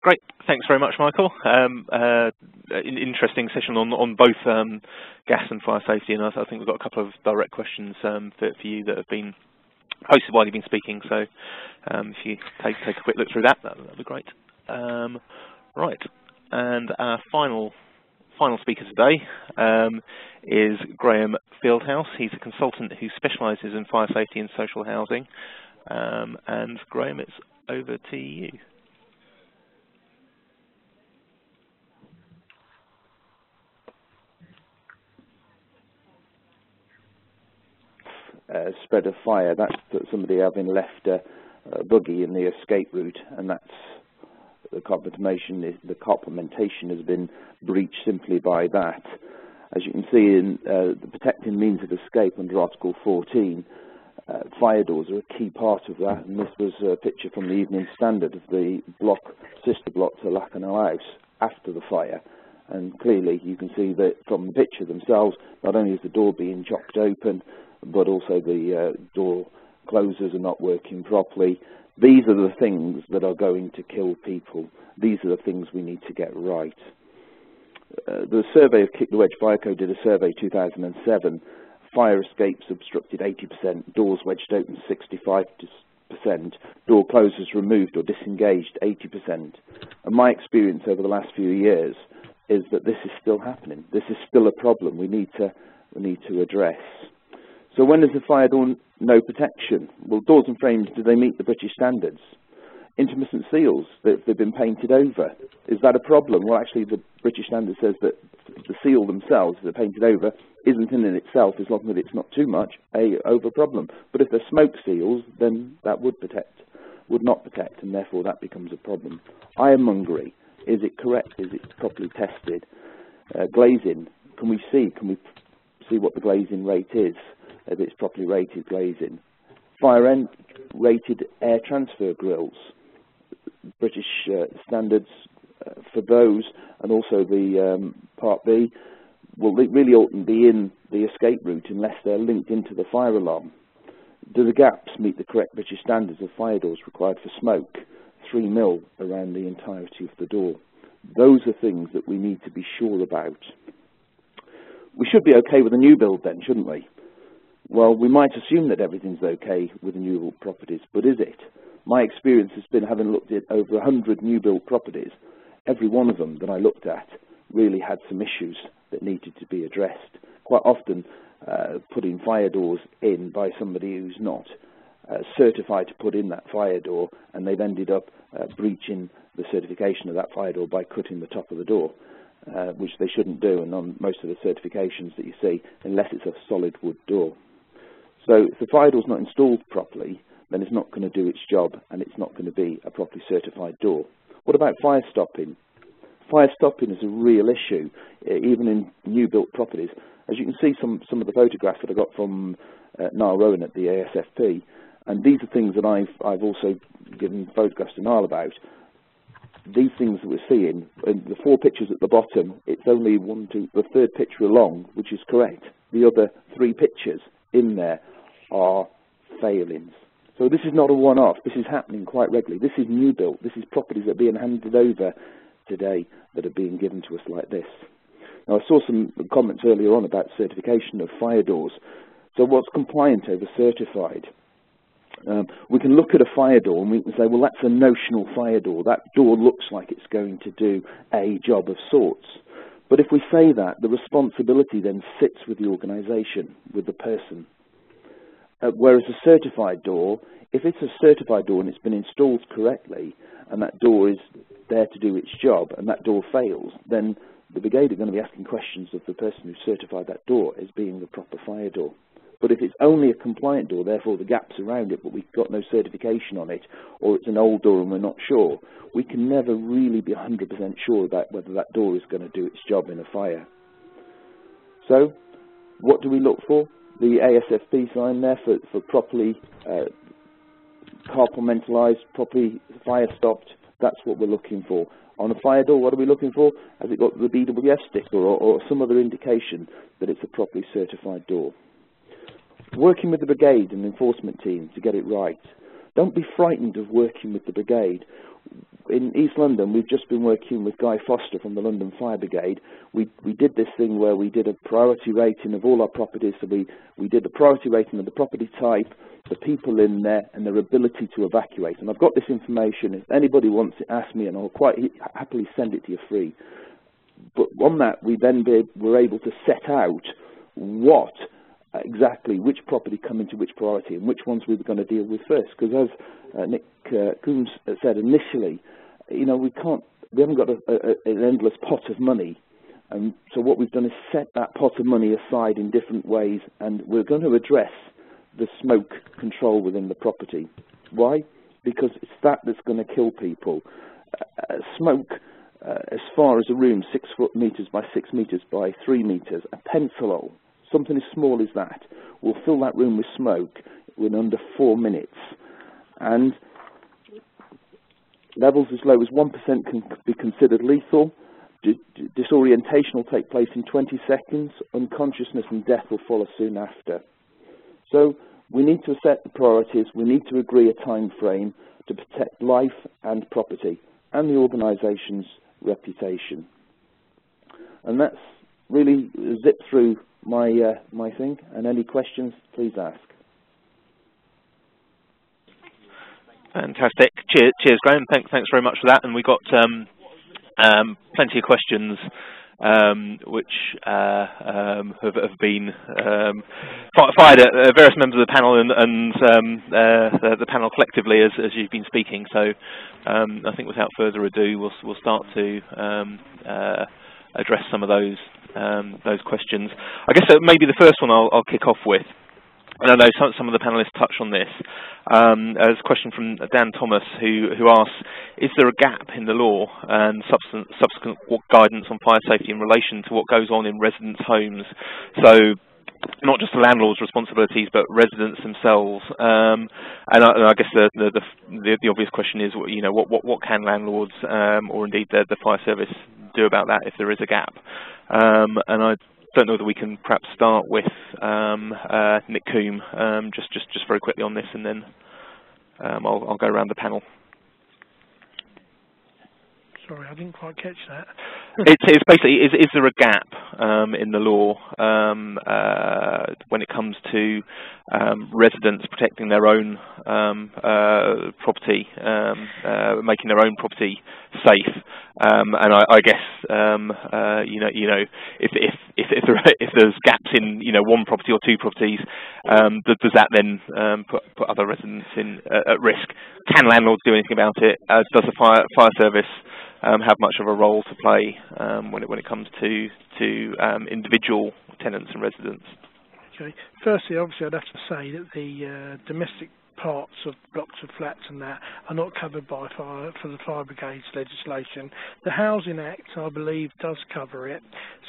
Great, thanks very much, Michael. Um, uh, interesting session on, on both um, gas and fire safety, and I think we've got a couple of direct questions um, for, for you that have been posted while you've been speaking, so um, if you take, take a quick look through that, that would be great. Um, right, and our final Final speaker today um, is Graham Fieldhouse. He's a consultant who specialises in fire safety and social housing. Um, and Graham, it's over to you. Uh, spread of fire. That's somebody having left a, a buggy in the escape route, and that's the complementation, the complementation has been breached simply by that. As you can see in uh, the protecting means of escape under Article fourteen, uh, fire doors are a key part of that, and this was a picture from the Evening Standard of the block, sister block to Lakanal House after the fire, and clearly you can see that from the picture themselves, not only is the door being chopped open, but also the uh, door closers are not working properly. These are the things that are going to kill people. These are the things we need to get right. Uh, the survey of Kick the Wedge, Fireco did a survey in two thousand seven. Fire escapes obstructed eighty percent, doors wedged open sixty-five percent, door closers removed or disengaged eighty percent. And my experience over the last few years is that this is still happening. This is still a problem we need to, we need to address. So when is the fire door no protection? Well, doors and frames, do they meet the British standards? Intermittent seals, they've been painted over. Is that a problem? Well, actually, the British standard says that the seal themselves, if they're painted over, isn't in itself, as long as it's not too much, a over problem. But if they're smoke seals, then that would protect, would not protect, and therefore that becomes a problem. Ironmongery, is it correct? Is it properly tested? Uh, glazing, can we see? Can we see what the glazing rate is? If it's properly rated glazing. Fire end rated air transfer grills, British uh, standards uh, for those, and also the um, Part B, well, they really oughtn't be in the escape route unless they're linked into the fire alarm. Do the gaps meet the correct British standards of fire doors required for smoke? three mil around the entirety of the door. Those are things that we need to be sure about. We should be okay with a new build then, shouldn't we? Well, we might assume that everything's okay with the new build properties, but is it? My experience has been, having looked at over a hundred new build properties, every one of them that I looked at really had some issues that needed to be addressed. Quite often uh, putting fire doors in by somebody who's not uh, certified to put in that fire door, and they've ended up uh, breaching the certification of that fire door by cutting the top of the door, uh, which they shouldn't do, and on most of the certifications that you see, unless it's a solid wood door. So if the fire door's not installed properly, then it's not going to do its job, and it's not going to be a properly certified door. What about fire stopping? Fire stopping is a real issue, even in new built properties. As you can see, some, some of the photographs that I got from uh, Niall Rowan at the A S F P, and these are things that I've, I've also given photographs to Niall about. These things that we're seeing, and the four pictures at the bottom, it's only one, two, the third picture along, which is correct. The other three pictures in there are failings. So this is not a one-off. This is happening quite regularly. This is new built. This is properties that are being handed over today that are being given to us like this. Now, I saw some comments earlier on about certification of fire doors. So what's compliant over certified? Um, we can look at a fire door and we can say, well, that's a notional fire door. That door looks like it's going to do a job of sorts. But if we say that, the responsibility then sits with the organisation, with the person. Uh, whereas a certified door, if it's a certified door and it's been installed correctly, and that door is there to do its job, and that door fails, then the brigade are going to be asking questions of the person who certified that door as being the proper fire door. But if it's only a compliant door, therefore the gaps around it, but we've got no certification on it, or it's an old door and we're not sure, we can never really be one hundred percent sure about whether that door is going to do its job in a fire. So, what do we look for? The A S F P sign there for, for properly uh, compartmentalised, properly fire-stopped. That's what we're looking for. On a fire door, what are we looking for? Has it got the B W F sticker or, or some other indication that it's a properly certified door? Working with the brigade and enforcement team to get it right. Don't be frightened of working with the brigade. In East London, we've just been working with Guy Foster from the London Fire Brigade. We, we did this thing where we did a priority rating of all our properties. So we, we did the priority rating of the property type, the people in there, and their ability to evacuate. And I've got this information. If anybody wants it, ask me, and I'll quite happily send it to you free. But on that, we then be, were able to set out what exactly which property come into which priority and which ones we were going to deal with first. Because as uh, Nick uh, Coombe said initially, you know, we can't, we haven't got a, a, an endless pot of money. And so what we've done is set that pot of money aside in different ways, and we're going to address the smoke control within the property. Why? Because it's that that's going to kill people. Uh, smoke, uh, as far as a room, six foot meters by six meters by three meters, a pencil hole, something as small as that, will fill that room with smoke in under four minutes. And levels as low as one percent can be considered lethal. D disorientation will take place in twenty seconds. Unconsciousness and death will follow soon after. So we need to set the priorities. We need to agree a time frame to protect life and property and the organisation's reputation. And that's really a zip through my uh, my thing, and any questions, please ask. Fantastic. Cheers, cheers Graham. Thanks, thanks very much for that. And we got um, um, plenty of questions, um, which uh, um, have, have been um, fired at uh, various members of the panel and, and um, uh, the, the panel collectively as, as you've been speaking. So um, I think without further ado, we'll we'll start to um, uh, address some of those. Um, those questions. I guess maybe the first one I'll, I'll kick off with, and I know some, some of the panellists touched on this, um, as a question from Dan Thomas, who, who asks, is there a gap in the law and subsequent, subsequent guidance on fire safety in relation to what goes on in residents' homes? So not just the landlord's responsibilities, but residents themselves. Um, and, I, and I guess the, the, the, the obvious question is, you know, what, what, what can landlords um, or indeed the, the fire service do about that if there is a gap? Um, and I don't know whether we can perhaps start with um, uh, Nick Coombe, um, just, just, just very quickly on this, and then um, I'll, I'll go around the panel. Sorry, I didn't quite catch that. it's, it's basically, is, is there a gap um, in the law um, uh, when it comes to um, residents protecting their own um, uh, property, um, uh, making their own property safe? Um, and I, I guess um, uh, you know, you know, if if if, if, there are, if there's gaps in you know one property or two properties, um, th does that then um, put, put other residents in uh, at risk? Can landlords do anything about it? Uh, does the fire fire service Um, have much of a role to play um, when it when it comes to to um, individual tenants and residents? Okay. Firstly, obviously, I'd have to say that the uh, domestic parts of blocks of flats and that are not covered by fire for the fire brigades legislation. The Housing Act, I believe, does cover it,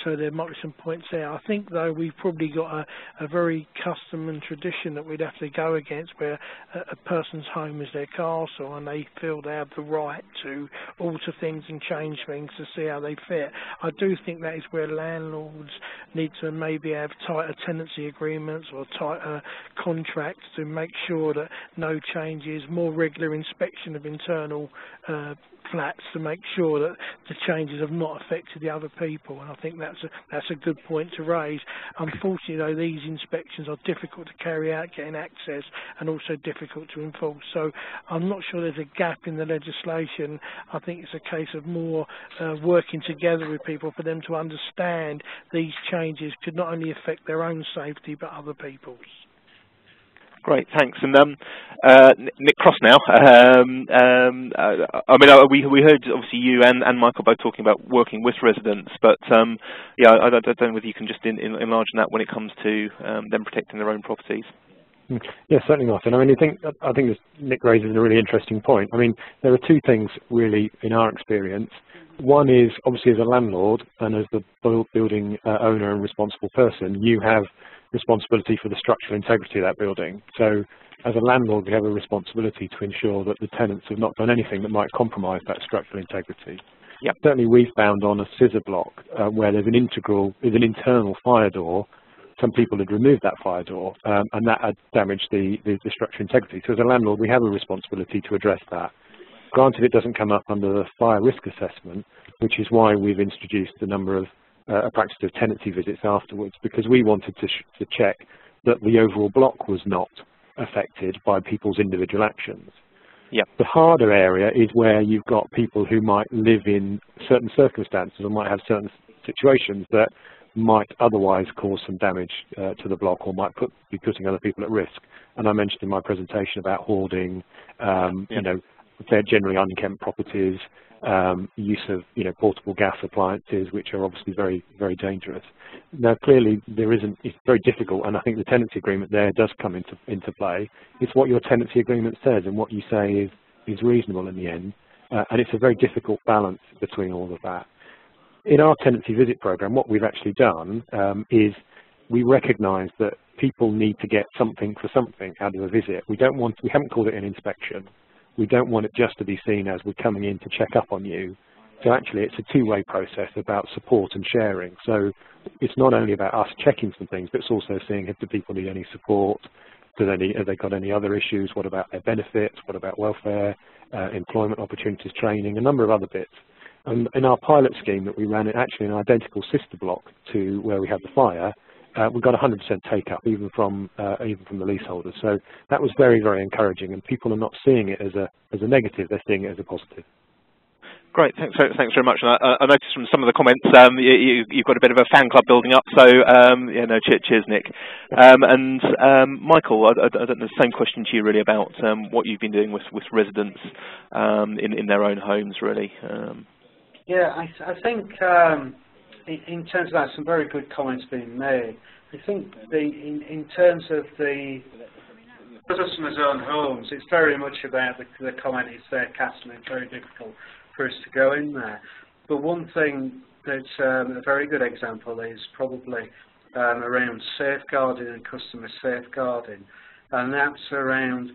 so there might be some points there. I think though we've probably got a, a very custom and tradition that we'd have to go against, where a, a person's home is their castle and they feel they have the right to alter things and change things to see how they fit. I do think that is where landlords need to maybe have tighter tenancy agreements or tighter contracts to make sure that no changes, more regular inspection of internal uh, flats to make sure that the changes have not affected the other people, and I think that's a, that's a good point to raise. Unfortunately though, these inspections are difficult to carry out, getting access, and also difficult to enforce, so I'm not sure there's a gap in the legislation. I think it's a case of more uh, working together with people for them to understand these changes could not only affect their own safety but other people's. Great, thanks. And um, uh, Nick Cross now. Um, um, uh, I mean, uh, we we heard obviously you and, and Michael both talking about working with residents, but um, yeah, I, I don't know whether you can just in, in, enlarge that when it comes to um, them protecting their own properties. Yeah, certainly, Martin. I mean, I think I think Nick raises a really interesting point. I mean, there are two things really in our experience. One is obviously as a landlord and as the building uh, owner and responsible person, you have responsibility for the structural integrity of that building. So as a landlord, we have a responsibility to ensure that the tenants have not done anything that might compromise that structural integrity. Yep. Certainly we've found on a scissor block uh, where there's an integral, there's an internal fire door. Some people had removed that fire door um, and that had damaged the, the, the structural integrity. So as a landlord, we have a responsibility to address that. Granted, it doesn't come up under the fire risk assessment, which is why we've introduced a number of Uh, a practice of tenancy visits afterwards, because we wanted to, sh to check that the overall block was not affected by people's individual actions. Yep. The harder area is where you've got people who might live in certain circumstances or might have certain situations that might otherwise cause some damage uh, to the block or might put, be putting other people at risk. And I mentioned in my presentation about hoarding, um, yep. you know, they're generally unkempt properties, um, use of you know portable gas appliances, which are obviously very very dangerous. Now clearly there isn't, it's very difficult, and I think the tenancy agreement there does come into into play. It's what your tenancy agreement says and what you say is is reasonable in the end, uh, and it's a very difficult balance between all of that. In our tenancy visit program, what we've actually done um, is we recognise that people need to get something for something out of a visit. We don't want, we haven't called it an inspection. We don't want it just to be seen as we're coming in to check up on you. So actually it's a two-way process about support and sharing. So it's not only about us checking some things, but it's also seeing if the people need any support, do they need, have they got any other issues, what about their benefits, what about welfare, uh, employment opportunities, training, a number of other bits. And in our pilot scheme that we ran, it actually an identical sister block to where we had the fire, Uh, we got one hundred percent take-up, even from uh, even from the leaseholders. So that was very, very encouraging, and people are not seeing it as a as a negative; they're seeing it as a positive. Great, thanks, thanks very much. And I, I noticed from some of the comments um, you, you've got a bit of a fan club building up. So um, yeah, no, cheers, cheers Nick. Um, and um, Michael, I, I, I don't know, same question to you really about um, what you've been doing with with residents um, in in their own homes, really. Um. Yeah, I, I think. Um In terms of that, some very good comments being made. I think the, in, in terms of the customers' own homes, it's very much about the, the comment, it's their castle, it's very difficult for us to go in there. But one thing that's um, a very good example is probably um, around safeguarding and customer safeguarding, and that's around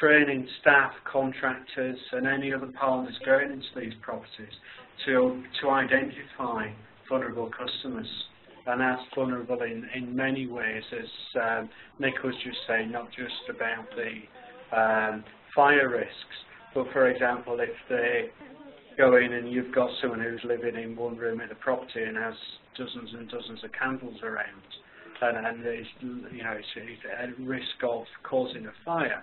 training staff, contractors and any other partners going into these properties to, to identify vulnerable customers and that's vulnerable in, in many ways, as um, Nick was just saying, not just about the um, fire risks, but for example, if they go in and you've got someone who's living in one room at a property and has dozens and dozens of candles around, and, and is, you know, it's at risk of causing a fire.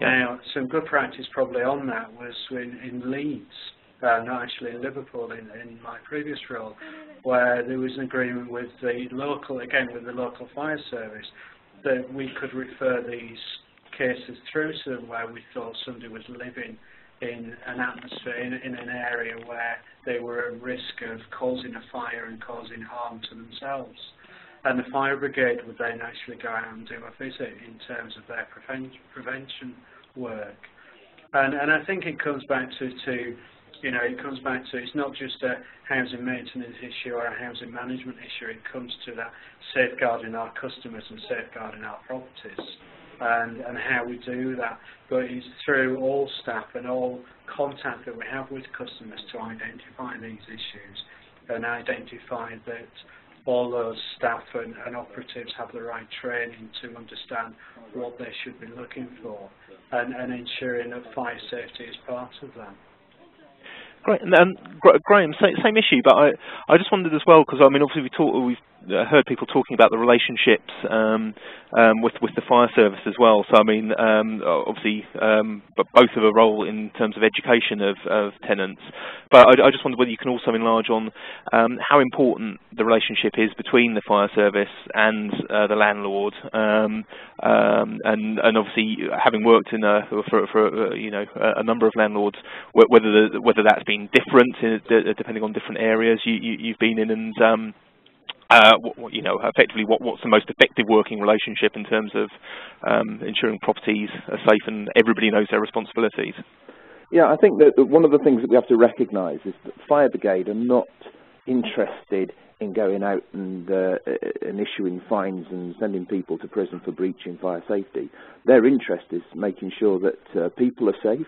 Yeah. Now, some good practice probably on that was in, in Leeds, uh, not actually in Liverpool, in, in my previous role, where there was an agreement with the local, again with the local fire service, that we could refer these cases through to them where we thought somebody was living in an atmosphere, in, in an area where they were at risk of causing a fire and causing harm to themselves. And the fire brigade would then actually go out and do a visit in terms of their preven prevention work. And, and I think it comes back to, to, you know, it comes back to, it's not just a housing maintenance issue or a housing management issue, it comes to that safeguarding our customers and safeguarding our properties. And, and how we do that, but it's through all staff and all contact that we have with customers to identify these issues and identify that all those staff and, and operatives have the right training to understand what they should be looking for, and, and ensuring that fire safety is part of that. Great, and um, Graham, same issue, but I, I just wondered as well, because I mean, obviously we talk, we've heard people talking about the relationships um, um, with with the fire service as well. So I mean, um, obviously, um, but both have a role in terms of education of, of tenants. But I, I just wondered whether you can also enlarge on um, how important the relationship is between the fire service and uh, the landlord, um, um, and and obviously having worked in a for, for you know a number of landlords, whether the, whether that's been different depending on different areas you, you, you've been in, and um, uh, what, you know, effectively, what, what's the most effective working relationship in terms of um, ensuring properties are safe and everybody knows their responsibilities? Yeah, I think that one of the things that we have to recognise is that fire brigade are not interested in going out and, uh, and issuing fines and sending people to prison for breaching fire safety. Their interest is making sure that uh, people are safe,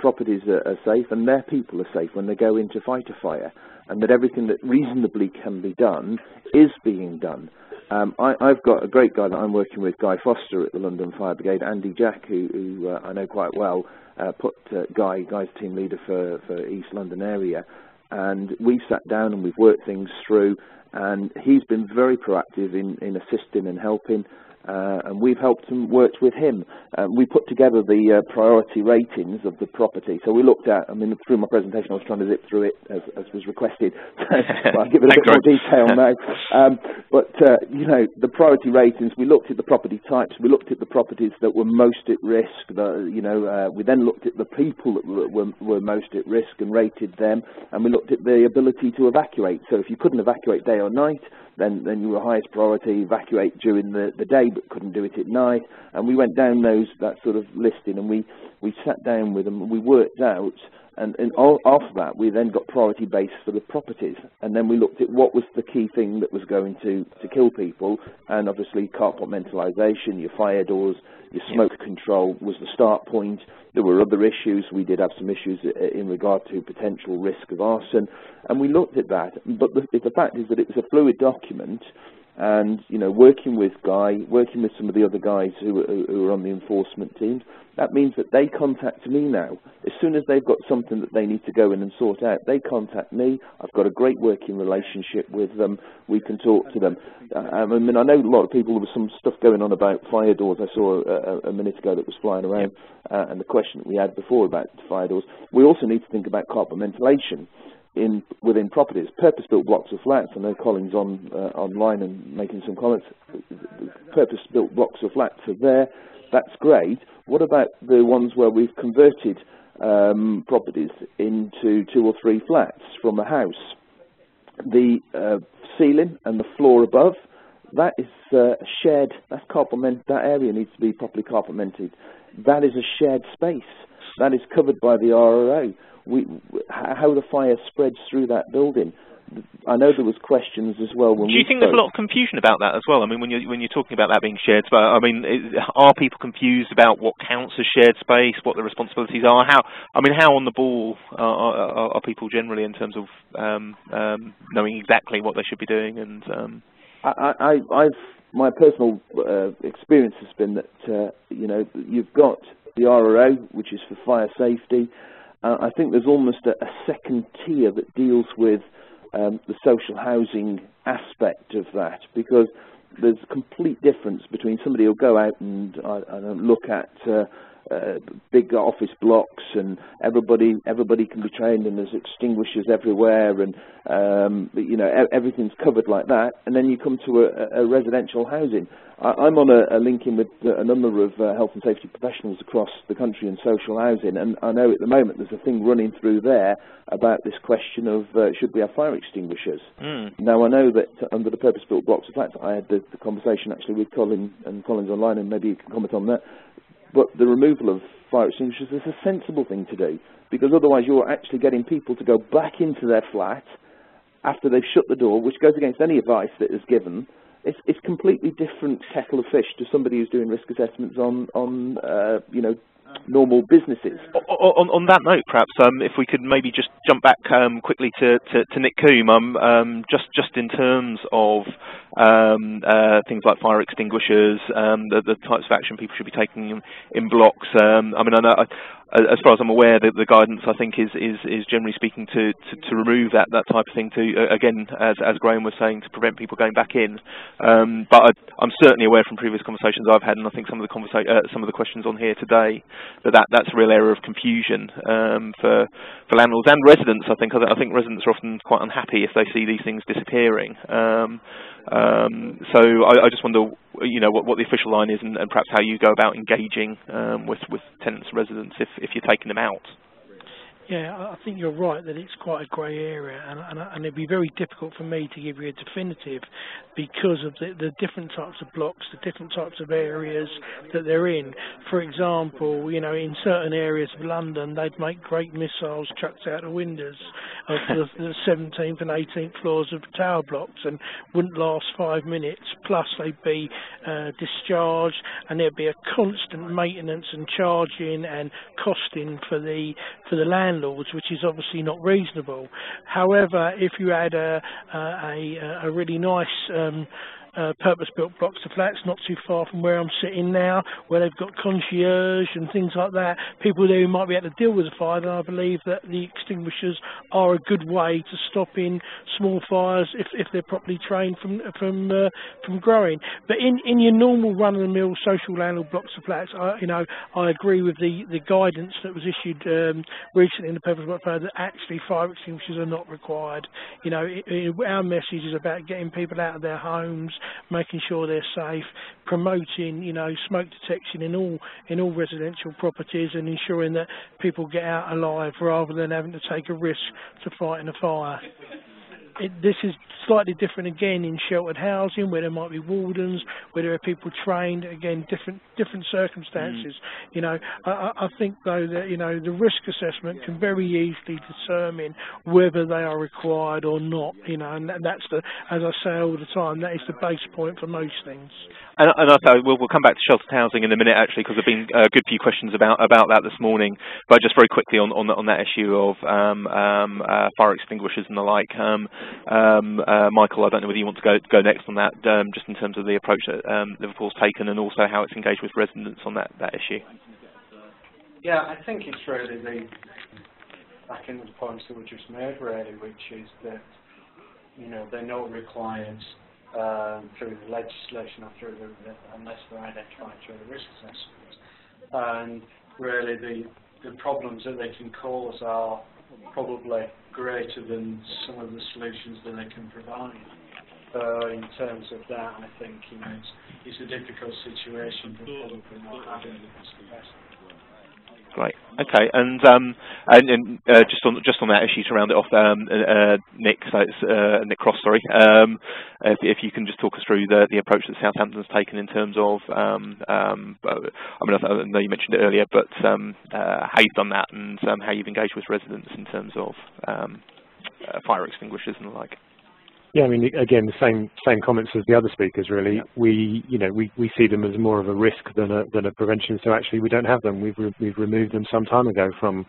properties are, are safe, and their people are safe when they go in to fight a fire, and that everything that reasonably can be done is being done. Um, I, I've got a great guy that I'm working with, Guy Foster at the London Fire Brigade, Andy Jack, who, who uh, I know quite well, uh, put uh, Guy, Guy's team leader for, for East London area, and we've sat down and we've worked things through, and he's been very proactive in, in assisting and helping. Uh, and we've helped and worked with him. Uh, we put together the uh, priority ratings of the property. So we looked at, I mean, through my presentation I was trying to zip through it as, as was requested. So I'll give it a bit more detail now. Um, but, uh, you know, the priority ratings, we looked at the property types, we looked at the properties that were most at risk, the, you know, uh, we then looked at the people that were, were, were most at risk and rated them, and we looked at the ability to evacuate. So if you couldn't evacuate day or night, Then, then you were highest priority, evacuate during the, the day, but couldn't do it at night. And we went down those that sort of listing, and we, we sat down with them, and we worked out, and, and all, after that, we then got priority based for the properties. And then we looked at what was the key thing that was going to, to kill people, and obviously compartmentalisation, your fire doors, your smoke control was the start point. There were other issues. We did have some issues in regard to potential risk of arson, and we looked at that. But the, the fact is that it was a fluid document, and, you know, working with Guy, working with some of the other guys who, who are on the enforcement teams, that means that they contact me now. As soon as they've got something that they need to go in and sort out, they contact me. I've got a great working relationship with them. We can talk to them. I mean, I know a lot of people, there was some stuff going on about fire doors. I saw a, a minute ago that was flying around, uh, and the question that we had before about fire doors. We also need to think about compartmentalisation in within properties, purpose-built blocks of flats. I know Colin's on uh, online and making some comments. Purpose-built blocks of flats are there. That's great. What about the ones where we've converted um, properties into two or three flats from a house? The uh, ceiling and the floor above, that is uh, shared. That's carpentment. That area needs to be properly carpemented. That is a shared space. That is covered by the R R O. We, how the fire spreads through that building. I know there was questions as well. When Do you we think spoke. There's a lot of confusion about that as well? I mean, when you're, when you're talking about that being shared, but I mean, are people confused about what counts as shared space, what the responsibilities are? How, I mean, how on the ball are, are, are people generally in terms of um, um, knowing exactly what they should be doing? And um I, I, I've my personal uh, experience has been that uh, you know you've got the R R O, which is for fire safety. Uh, I think there's almost a, a second tier that deals with um, the social housing aspect of that, because there's a complete difference between somebody who'll go out and uh, look at uh, uh, big office blocks, and everybody everybody can be trained, and there's extinguishers everywhere, and um, you know e everything's covered like that. And then you come to a, a residential housing. I I'm on a, a link in with a number of uh, health and safety professionals across the country in social housing, and I know at the moment there's a thing running through there about this question of uh, should we have fire extinguishers? Mm. Now I know that under the purpose-built blocks of flats, I had the, the conversation actually with Colin and Colin's online, and maybe you can comment on that. But the removal of fire extinguishers is a sensible thing to do, because otherwise you're actually getting people to go back into their flat after they've shut the door, which goes against any advice that is given. It's it's completely different kettle of fish to somebody who's doing risk assessments on on uh, you know normal businesses. On, on that note, perhaps um, if we could maybe just jump back um, quickly to, to, to Nick Coombe, um, um, just just in terms of um, uh, things like fire extinguishers, um, the, the types of action people should be taking in, in blocks. Um, I mean, I know. I, As far as I'm aware, the, the guidance I think is, is, is generally speaking to, to, to remove that, that type of thing. To uh, again, as, as Graham was saying, to prevent people going back in. Um, but I, I'm certainly aware from previous conversations I've had, and I think some of the conversa uh, some of the questions on here today, that, that that's a real area of confusion um, for for landlords and residents. I think I think residents are often quite unhappy if they see these things disappearing. Um, um, so I, I just wonder, you know, what, what the official line is, and, and perhaps how you go about engaging um, with with tenants and residents if if you're taking them out. Yeah, I think you're right that it's quite a grey area, and, and, and it'd be very difficult for me to give you a definitive, because of the, the different types of blocks, the different types of areas that they're in. For example, you know, in certain areas of London, they'd make great missiles chucked out the windows of the, the seventeenth and eighteenth floors of tower blocks, and wouldn't last five minutes, plus they'd be uh, discharged, and there'd be a constant maintenance and charging and costing for the, for the landlord, which is obviously not reasonable. However, if you had a, a, a really nice um, uh, purpose-built blocks of flats, not too far from where I'm sitting now, where they've got concierge and things like that, people there who might be able to deal with the fire, then I believe that the extinguishers are a good way to stopping small fires if, if they're properly trained from from uh, from growing. But in, in your normal run-of-the-mill social landlord blocks of flats, I, you know, I agree with the, the guidance that was issued um, recently in the purpose-built fire, that actually fire extinguishers are not required. You know, it, it, our message is about getting people out of their homes, making sure they're safe, promoting, you know, smoke detection in all in all residential properties, and ensuring that people get out alive rather than having to take a risk to fighting a fire. It, this is slightly different again in sheltered housing, where there might be wardens, where there are people trained. Again, different different circumstances. Mm. You know, I, I think though that you know the risk assessment can very easily determine whether they are required or not. You know, and that, that's the, as I say all the time, that is the base point for most things. And, and also, we'll, we'll come back to sheltered housing in a minute, actually, because there've been a good few questions about about that this morning. But just very quickly on on, the, on that issue of um, um, uh, fire extinguishers and the like. Um, Um, uh, Michael, I don't know whether you want to go go next on that, um, just in terms of the approach that um, Liverpool's taken, and also how it's engaged with residents on that, that issue. Yeah, I think it's really the back end of the points that were just made, really, which is that, you know, they're not required um, through the legislation or through the, unless they're identified through the risk assessments. And really the, the problems that they can cause are probably greater than some of the solutions that they can provide. Uh, in terms of that, I think, you know, it's, it's a difficult situation, but probably not having the best. Great. Okay. And um, and, and uh, just on just on that issue to round it off, um, uh, Nick, so it's uh, Nick Cross, sorry. Um, if, if you can just talk us through the the approach that Southampton's taken in terms of, um, um, I mean, I know you mentioned it earlier, but um, uh, how you've done that, and um, how you've engaged with residents in terms of um, uh, fire extinguishers and the like. Yeah, I mean, again, the same same comments as the other speakers. Really, yeah. we you know we, we see them as more of a risk than a than a prevention. So actually, we don't have them. We've re we've removed them some time ago from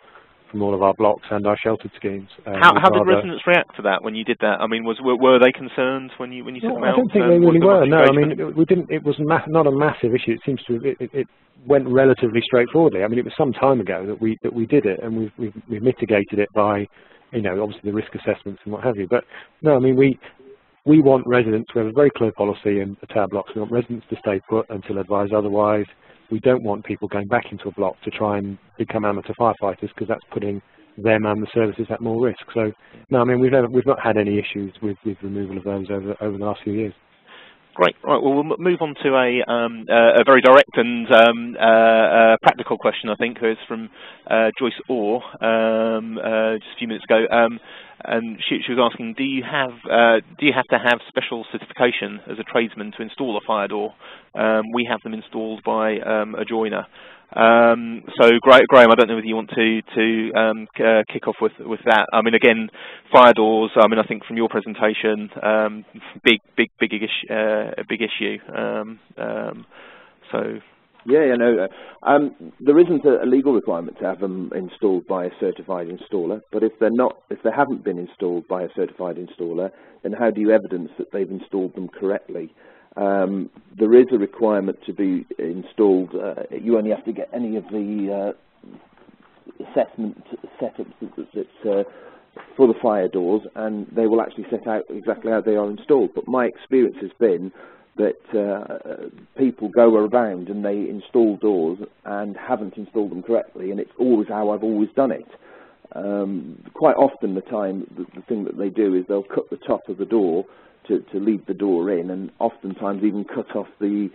from all of our blocks and our sheltered schemes. Um, how how did residents react to that when you did that? I mean, was were, were they concerned when you when you took them out? I don't think they really were. No, I mean, it, we didn't. It was ma not a massive issue. It seems to it, it, it went relatively straightforwardly. I mean, it was some time ago that we that we did it, and we've we've, we've mitigated it by, you know, obviously the risk assessments and what have you. But no, I mean, we. We want residents, we have a very clear policy in the tower blocks, we want residents to stay put until advised otherwise. We don't want people going back into a block to try and become amateur firefighters, because that's putting them and the services at more risk. So, no, I mean, we've, never, we've not had any issues with, with removal of those over, over the last few years. Great. Right. Well, we'll move on to a, um, uh, a very direct and um, uh, uh, practical question, I think, it's from uh, Joyce Orr um, uh, just a few minutes ago. Um, and she, she was asking, do you have uh, do you have to have special certification as a tradesman to install a fire door? Um, we have them installed by um, a joiner. Um, so, Graham, I don't know whether you want to to um, uh, kick off with with that. I mean, again, fire doors. I mean, I think from your presentation, um, big, big, big issue. Uh, big issue. Um, um, so, yeah, yeah, no. Um, there isn't a legal requirement to have them installed by a certified installer. But if they're not, if they haven't been installed by a certified installer, then how do you evidence that they've installed them correctly? Um, there is a requirement to be installed. Uh, you only have to get any of the uh, assessment setups that, that, uh, for the fire doors, and they will actually set out exactly how they are installed. But my experience has been that uh, people go around and they install doors and haven't installed them correctly, and it's always how I've always done it. Um, quite often the time, the, the thing that they do is they'll cut the top of the door To, to lead the door in, and oftentimes even cut off the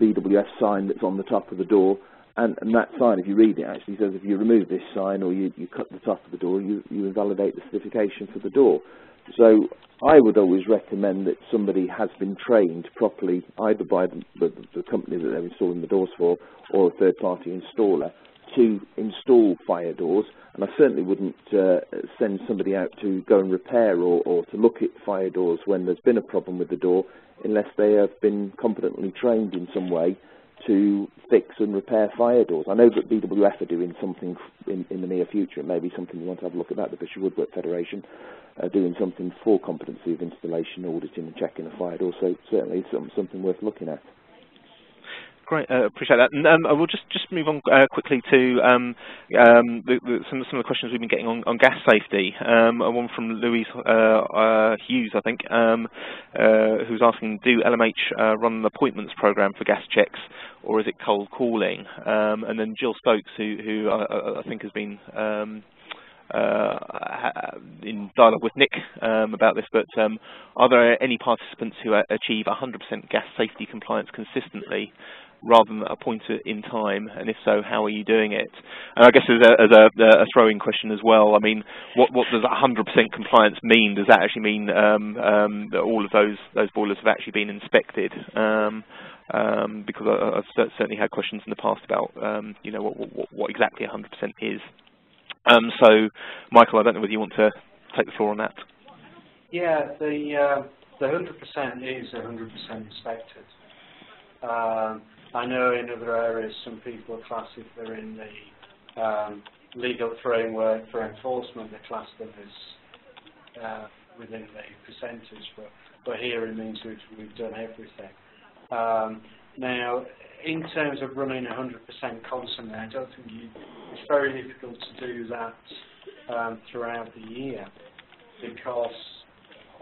B W F sign that's on the top of the door, and, and that sign, if you read it, actually says if you remove this sign or you, you cut the top of the door, you, you invalidate the certification for the door. So I would always recommend that somebody has been trained properly, either by the, the, the company that they're installing the doors for or a third-party installer, to install fire doors. And I certainly wouldn't uh, send somebody out to go and repair or, or to look at fire doors when there's been a problem with the door, unless they have been competently trained in some way to fix and repair fire doors. I know that B W F are doing something in, in the near future, and maybe something you want to have a look at that. The British Woodwork Federation are doing something for competency of installation, auditing and checking a fire door, so certainly some, something worth looking at. Great, uh, appreciate that. And um, I will just just move on uh, quickly to um, um, the, the, some some of the questions we've been getting on, on gas safety. Um, one from Louise uh, uh, Hughes, I think, um, uh, who's asking: do L M H uh, run an appointments program for gas checks, or is it cold calling? Um, and then Jill Stokes, who who I, I think has been um, uh, in dialogue with Nick um, about this, but um, are there any participants who achieve one hundred percent gas safety compliance consistently, rather than a point in time, and if so, how are you doing it? And I guess as a, as a, a throw-in question as well, I mean, what, what does one hundred percent compliance mean? Does that actually mean um, um, that all of those those boilers have actually been inspected? Um, um, because I, I've certainly had questions in the past about, um, you know, what, what, what exactly one hundred percent is. Um, so, Michael, I don't know whether you want to take the floor on that. Yeah, the, uh, the one hundred percent is one hundred percent inspected. Um, I know in other areas some people are classed, if they're in the um, legal framework for enforcement, they class them as uh, within the percentage, but, but here it means we've, we've done everything. Um, now, in terms of running one hundred percent constantly, I don't think you, it's very difficult to do that um, throughout the year, because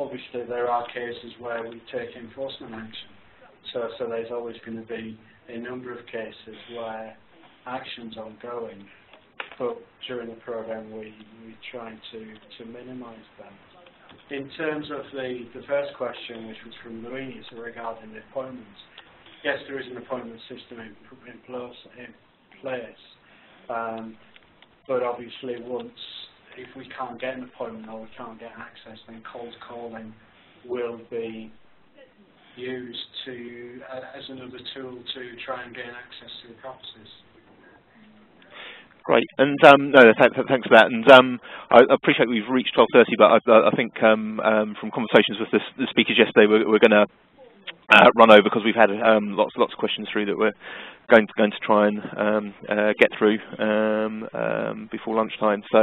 obviously there are cases where we take enforcement action. So, so there's always going to be a number of cases where action's ongoing, but during the programme we, we try to, to minimise that. In terms of the, the first question, which was from Louise regarding the appointments, yes, there is an appointment system in, in, plus, in place, um, but obviously once, if we can't get an appointment or we can't get access, then cold calling will be used to uh, as another tool to try and gain access to the properties. Great, and um, no, th th thanks for that. And um, I appreciate we've reached twelve thirty, but I, I think um, um, from conversations with the, the speakers yesterday, we're, we're going to uh, run over because we've had um, lots lots of questions through that we're going to going to try and um, uh, get through um, um, before lunchtime. So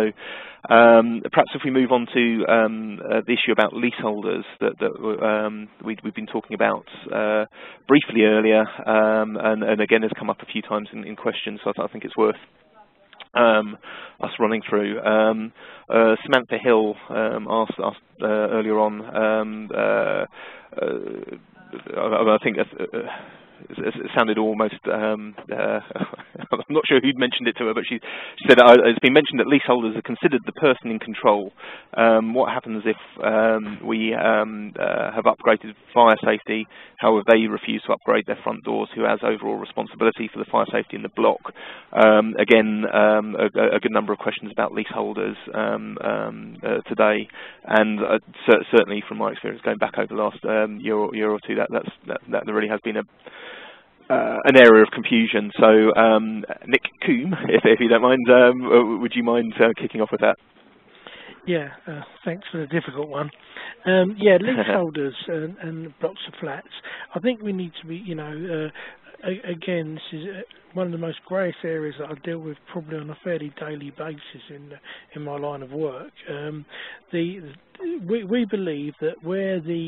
um, perhaps if we move on to um, uh, the issue about leaseholders that, that um, we, we've been talking about uh, briefly earlier, um, and, and again has come up a few times in, in questions. So I, I think it's worth Um, us running through. Um, uh, Samantha Hill um, asked, asked uh, earlier on, um, uh, uh, I, I think that's, uh, it sounded almost, um, uh, I'm not sure who'd mentioned it to her, but she said, it's been mentioned that leaseholders are considered the person in control. Um, what happens if um, we um, uh, have upgraded fire safety? How have they refused to upgrade their front doors? Who has overall responsibility for the fire safety in the block? Um, again, um, a, a good number of questions about leaseholders um, um, uh, today. And uh, cer certainly from my experience going back over the last um, year, or, year or two, that, that's, that, that really has been a Uh, an area of confusion. So, um, Nick Coombe, if, if you don't mind, um, would you mind uh, kicking off with that? Yeah, uh, thanks for the difficult one. Um, yeah, leaseholders and, and blocks of flats. I think we need to be, you know, uh, again, this is one of the most greyest areas that I deal with probably on a fairly daily basis in in my line of work. Um, the, the We, we believe that where the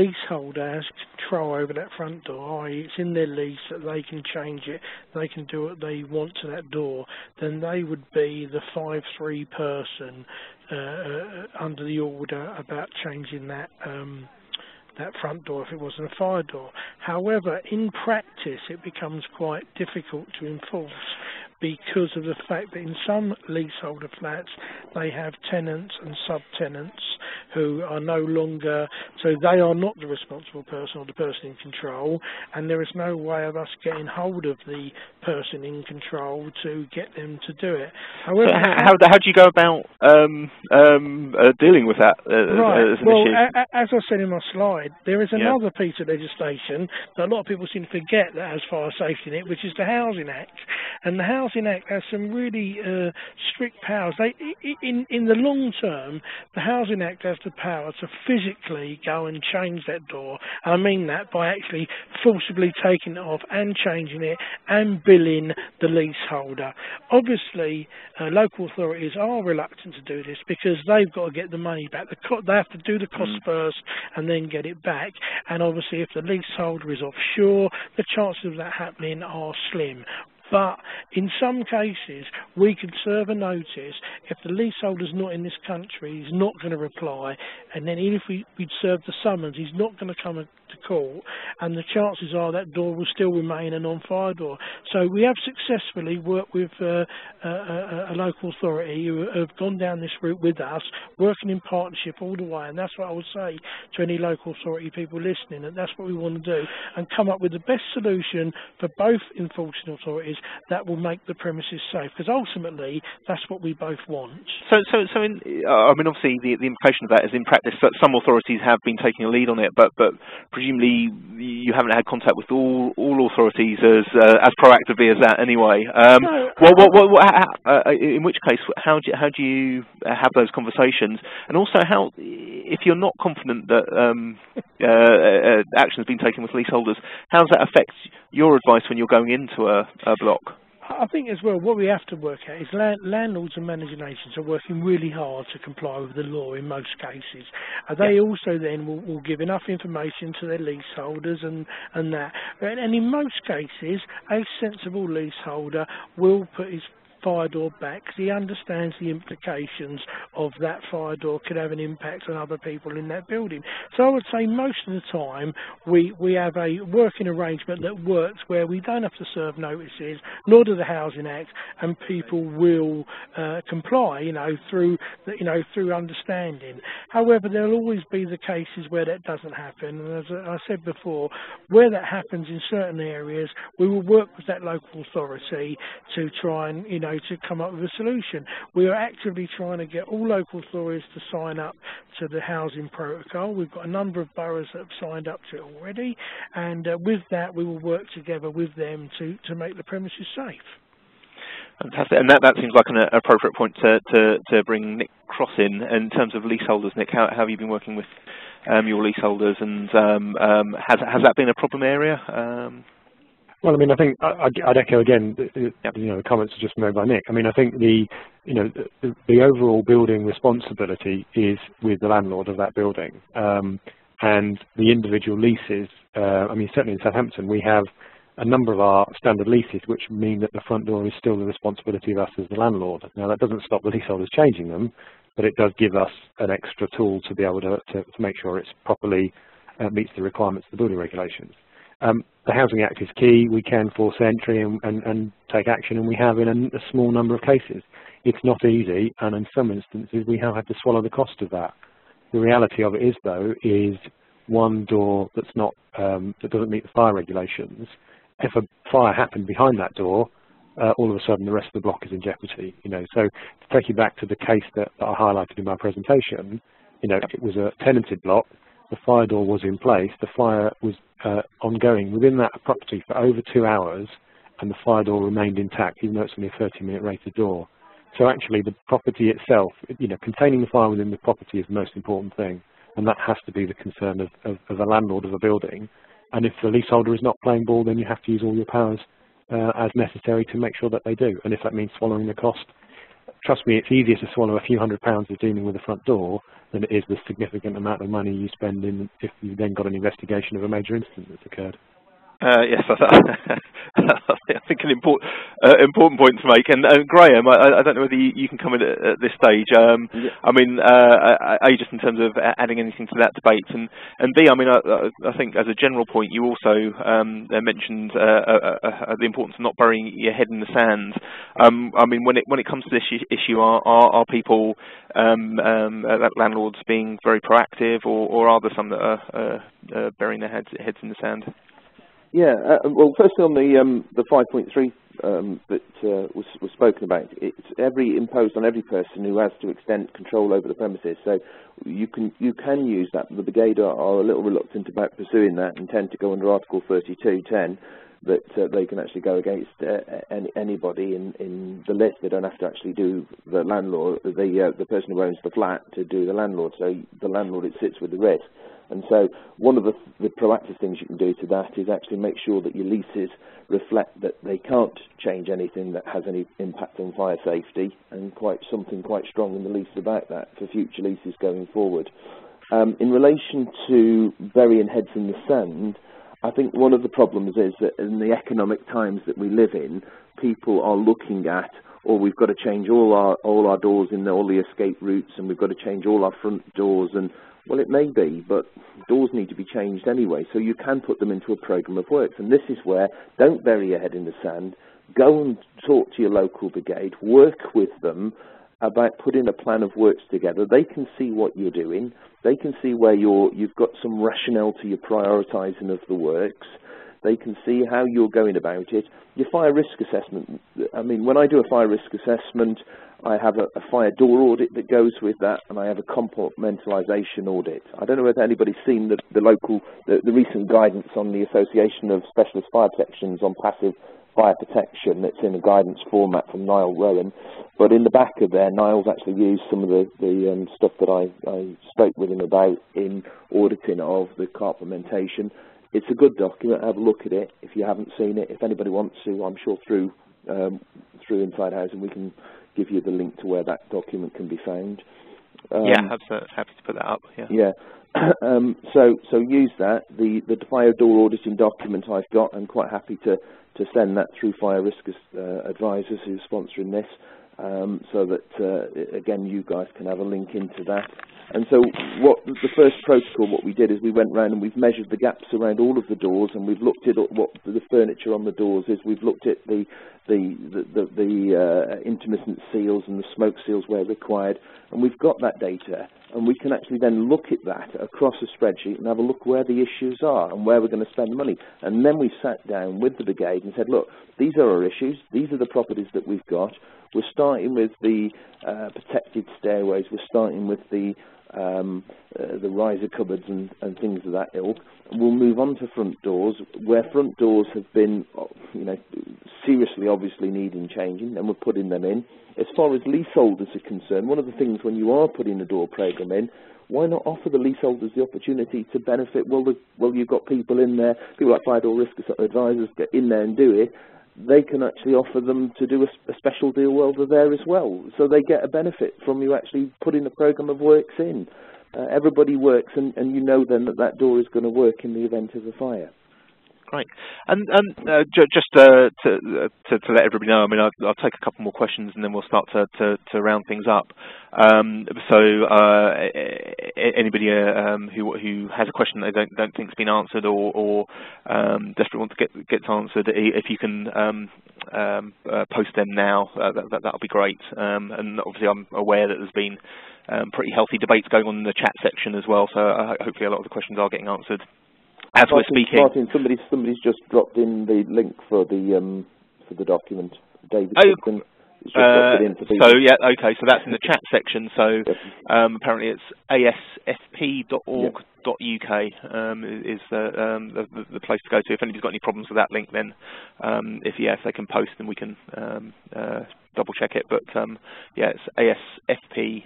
leaseholder has control over that front door, that is it's in their lease that they can change it, they can do what they want to that door, then they would be the five three person uh, under the order about changing that um, that front door if it wasn't a fire door. However, in practice it becomes quite difficult to enforce because of the fact that in some leaseholder flats they have tenants and subtenants who are no longer, so they are not the responsible person or the person in control, and there is no way of us getting hold of the person in control to get them to do it. However, so how, how, how do you go about um, um, uh, dealing with that uh, right. as an well, issue? A, a, as I said in my slide, there is another yeah. piece of legislation that a lot of people seem to forget that has fire safety in it, which is the Housing Act. And the Housing Housing Act has some really uh, strict powers. They, in, in the long term, the Housing Act has the power to physically go and change that door. And I mean that by actually forcibly taking it off and changing it and billing the leaseholder. Obviously, uh, local authorities are reluctant to do this because they've got to get the money back. The co they have to do the cost mm. first and then get it back. And obviously, if the leaseholder is offshore, the chances of that happening are slim. But in some cases, we could serve a notice if the leaseholder's not in this country, he's not going to reply. And then even if we, we'd serve the summons, he's not going to come to court. And the chances are that door will still remain a non-fire door. So we have successfully worked with uh, a, a, a local authority who have gone down this route with us, working in partnership all the way. And that's what I would say to any local authority people listening, that that's what we want to do, and come up with the best solution for both enforcing authorities that will make the premises safe, because ultimately that's what we both want. So, so, so in, I mean, obviously the, the implication of that is in practice that some authorities have been taking a lead on it, but but presumably you haven't had contact with all all authorities as uh, as proactively as that anyway. Um, no, well, what, what, what, how, uh, in which case, how do how do you have those conversations, and also how, if you're not confident that um, uh, uh, action has been taken with leaseholders, how does that affect your advice when you're going into a, a block? I think as well what we have to work at is land landlords and managing agents are working really hard to comply with the law in most cases. Uh, they yeah. also then will, will give enough information to their leaseholders and, and that. And, and in most cases, a sensible leaseholder will put his fire door back because he understands the implications of that fire door could have an impact on other people in that building. So I would say most of the time we, we have a working arrangement that works where we don't have to serve notices, nor do the Housing Act, and people will uh, comply, you know, through the, you know, through understanding. However, there will always be the cases where that doesn't happen, and as I said before, where that happens in certain areas, we will work with that local authority to try and, you know, to come up with a solution. We are actively trying to get all local authorities to sign up to the housing protocol. We've got a number of boroughs that have signed up to it already, and uh, with that we will work together with them to, to make the premises safe. Fantastic, and that, that seems like an appropriate point to, to, to bring Nick Cross in, in terms of leaseholders. Nick, how, how have you been working with um, your leaseholders, and um, um, has, has that been a problem area? Um, Well, I mean, I think I'd echo again, you know, the comments just made by Nick. I mean, I think the, you know, the, the overall building responsibility is with the landlord of that building, um, and the individual leases. Uh, I mean, certainly in Southampton, we have a number of our standard leases, which mean that the front door is still the responsibility of us as the landlord. Now, that doesn't stop the leaseholders changing them, but it does give us an extra tool to be able to to, to make sure it's properly uh, meets the requirements of the building regulations. Um, the Housing Act is key. We can force entry and, and, and take action, and we have in a, a small number of cases. It's not easy, and in some instances we have had to swallow the cost of that. The reality of it is, though, is one door that's not, um, that doesn't meet the fire regulations, if a fire happened behind that door, uh, all of a sudden the rest of the block is in jeopardy. You know, so to take you back to the case that, that I highlighted in my presentation, you know, it was a tenanted block. The fire door was in place, the fire was uh, ongoing within that property for over two hours, and the fire door remained intact, even though it's only a thirty minute rated door. So actually the property itself, you know, containing the fire within the property is the most important thing, and that has to be the concern of, of, of the landlord of a building. And if the leaseholder is not playing ball, then you have to use all your powers uh, as necessary to make sure that they do. And if that means swallowing the cost, trust me, it's easier to swallow a few hundred pounds of dealing with the front door than it is the significant amount of money you spend in if you've then got an investigation of a major incident that's occurred. Uh, yes, I think an important uh, important point to make. And uh, Graham, I, I don't know whether you, you can come in at, at this stage. Um, yeah. I mean, uh, A, just in terms of adding anything to that debate, and, and B, I mean, I, I think as a general point, you also um, mentioned uh, uh, uh, the importance of not burying your head in the sand. Um, I mean, when it when it comes to this issue, are are, are people um, um, uh, landlords being very proactive, or, or are there some that are uh, uh, burying their heads heads in the sand? Yeah, uh, well, firstly on the um, the five point three um, that uh, was, was spoken about, it's every imposed on every person who has to extend control over the premises. So you can you can use that. The brigade are, are a little reluctant about pursuing that and tend to go under Article thirty-two ten, that uh, they can actually go against uh, any, anybody in, in the list. They don't have to actually do the landlord, the uh, the person who owns the flat to do the landlord. So the landlord, it sits with the rest. And so one of the, the proactive things you can do to that is actually make sure that your leases reflect that they can't change anything that has any impact on fire safety, and quite something quite strong in the lease about that for future leases going forward. Um, in relation to burying heads in the sand, I think one of the problems is that in the economic times that we live in, people are looking at, or we've got to change all our all our doors in the, all the escape routes, and we've got to change all our front doors, and well, it may be, but doors need to be changed anyway, so you can put them into a programme of works. And this is where, don't bury your head in the sand, go and talk to your local brigade, work with them about putting a plan of works together. They can see what you're doing, they can see where you're, you've got some rationale to your prioritising of the works, they can see how you're going about it. Your fire risk assessment, I mean, when I do a fire risk assessment, I have a, a fire door audit that goes with that, and I have a compartmentalisation audit. I don't know whether anybody's seen the, the local, the, the recent guidance on the Association of Specialist Fire Protections on passive fire protection that's in a guidance format from Niall Rowan. But in the back of there, Niall's actually used some of the, the um, stuff that I, I spoke with him about in auditing of the compartmentation. It's a good document. Have a look at it if you haven't seen it. If anybody wants to, I'm sure through um, through Inside Housing we can give you the link to where that document can be found. Um, yeah, absolutely. Happy to put that up. Yeah. Yeah. um, so so use that. The the fire door auditing document I've got. I'm quite happy to to send that through Fire Risk uh, Advisors, who's sponsoring this, um, so that uh, again you guys can have a link into that. And so what the first protocol, what we did is we went round and we've measured the gaps around all of the doors, and we've looked at what the furniture on the doors is. We've looked at the the the, the, the uh, intermittent seals and the smoke seals where required, and we've got that data. And we can actually then look at that across a spreadsheet and have a look where the issues are and where we're going to spend money. And then we sat down with the brigade and said, look, these are our issues. These are the properties that we've got. We're starting with the uh, protected stairways. We're starting with the um, uh, the riser cupboards and, and things of that ilk. We'll move on to front doors, where front doors have been, you know, seriously, obviously needing changing, and we're putting them in. As far as leaseholders are concerned, one of the things when you are putting the door programme in, why not offer the leaseholders the opportunity to benefit? Well, the, well, you've got people in there, people like Fire Door Risk Advisors get in there and do it. They can actually offer them to do a, a special deal welder there as well. So they get a benefit from you actually putting the programme of works in. Uh, everybody works, and, and you know then that that door is going to work in the event of a fire. Great. And, and uh, ju just uh, to, uh, to, to let everybody know, I mean, I'll, I'll take a couple more questions and then we'll start to, to, to round things up. Um, so uh, anybody uh, um, who, who has a question they don't, don't think has been answered, or, or um, desperately want to get gets answered, if you can um, um, uh, post them now, uh, that that'll be great. Um, and obviously I'm aware that there's been um, pretty healthy debates going on in the chat section as well, so uh, hopefully a lot of the questions are getting answered as Martin, we're speaking. Martin, somebody, somebody's just dropped in the link for the um, for the document. David. Oh, uh, in so yeah, okay. So that's in the chat section. So um, apparently it's A S F P dot org dot U K um, is the, um, the the place to go to. If anybody's got any problems with that link, then um, if yes, they can post and we can um, uh, double check it. But um, yeah, it's A S F P.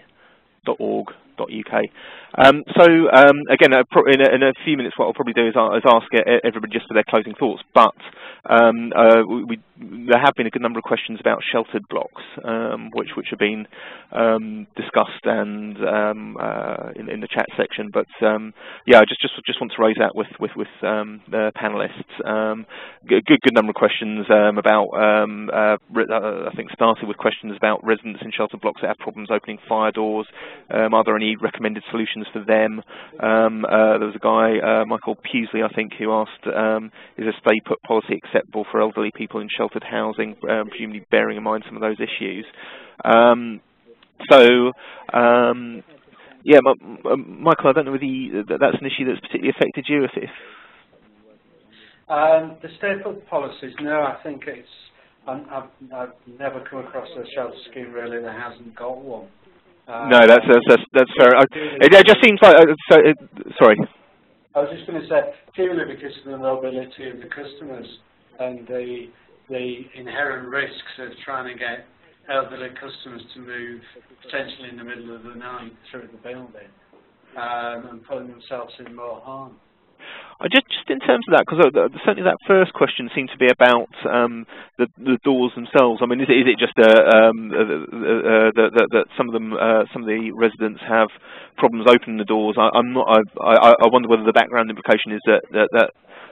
dot org dot U K. Um, so um, again, uh, pro in, a, in a few minutes, what I'll probably do is, is ask everybody just for their closing thoughts. But um, uh, we, we, there have been a good number of questions about sheltered blocks, um, which which have been um, discussed and um, uh, in, in the chat section. But um, yeah, I just just just want to raise that with with, with um, the panelists. Um, good good number of questions um, about um, uh, I think started with questions about residents in sheltered blocks that have problems opening fire doors. Um, are there any recommended solutions for them? Um, uh, there was a guy, uh, Michael Pusley, I think, who asked, um, is a stay put policy acceptable for elderly people in sheltered housing, um, presumably bearing in mind some of those issues? Um, so, um, yeah, M M Michael, I don't know whether you, that's an issue that's particularly affected you. If, if um, the stay put policies, no, I think it's, I'm, I've, I've never come across a shelter scheme really that hasn't got one. No, that's that's that's fair. It, it just seems like uh, so. It, sorry. I was just going to say, purely because of the mobility of the customers and the the inherent risks of trying to get elderly customers to move potentially in the middle of the night through the building um, and putting themselves in more harm. I just, just in terms of that, because certainly that first question seemed to be about um, the, the doors themselves. I mean, is it, is it just uh, um, uh, uh, that, that, that some of them, uh, some of the residents have problems opening the doors? I, I'm not. I, I, I wonder whether the background implication is that that. that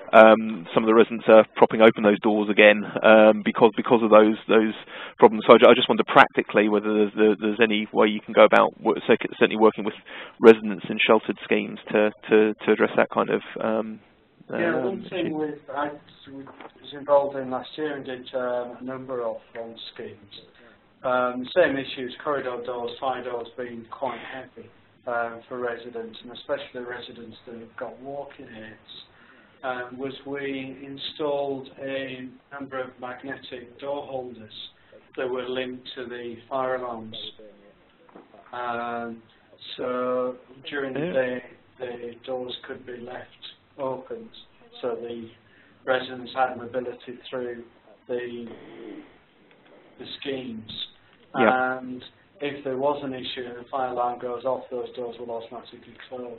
Um, some of the residents are propping open those doors again um, because because of those those problems. So I just wonder practically whether there's, there's any way you can go about certainly working with residents in sheltered schemes to to, to address that kind of. Um, yeah, um, one thing with, I was involved in last year and did um, a number of um, schemes. Um, same issues: corridor doors, fire doors being quite heavy um, for residents, and especially residents that have got walking aids. Um, was we installed a number of magnetic door holders that were linked to the fire alarms. Um, so during the day, the doors could be left open, so the residents had mobility through the the schemes. Yeah. And if there was an issue and the fire alarm goes off, those doors will automatically close.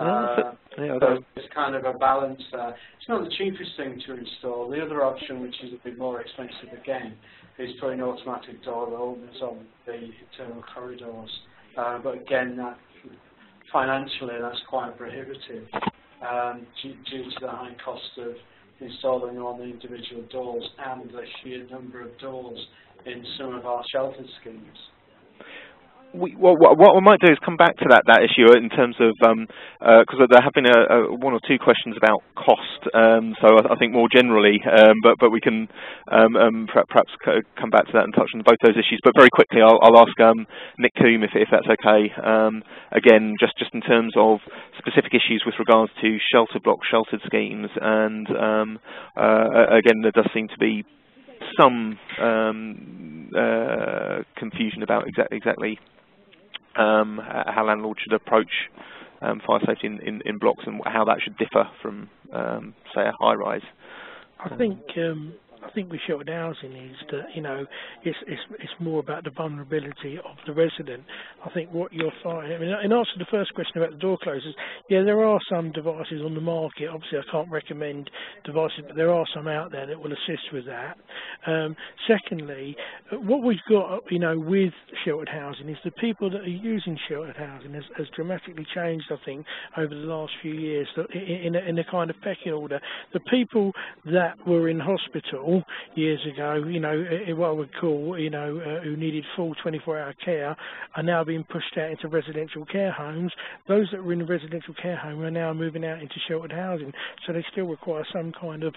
Uh, yeah, so it's kind of a balance there. It's not the cheapest thing to install. The other option, which is a bit more expensive again, is putting automatic door openers on the internal corridors. Uh, but again, that financially, that's quite prohibitive um, due, due to the high cost of installing on the individual doors and the sheer number of doors in some of our shelter schemes. We, well, what we might do is come back to that that issue in terms of because um, uh, there have been a, a, one or two questions about cost. Um, so I, I think more generally, um, but but we can um, um, perhaps come back to that and touch on both those issues. But very quickly, I'll, I'll ask um, Nick Coombe if, if that's okay. Um, again, just just in terms of specific issues with regards to shelter block, sheltered schemes, and um, uh, again, there does seem to be some um, uh, confusion about exa exactly. Um, how landlords should approach um, fire safety in, in, in blocks and how that should differ from, um, say, a high-rise. I think um, I think with sheltered housing is that, you know, it's, it's, it's more about the vulnerability of the resident. I think what you're finding, I mean, in answer to the first question about the door closers, yeah, there are some devices on the market. Obviously, I can't recommend devices, but there are some out there that will assist with that. Um, secondly, what we've got, you know, with sheltered housing is the people that are using sheltered housing has, has dramatically changed, I think, over the last few years in a, in a kind of pecking order. The people that were in hospital years ago, you know, what I would call, you know, uh, who needed full twenty-four hour care are now being pushed out into residential care homes. Those that were in the residential care home are now moving out into sheltered housing, so they still require some kind of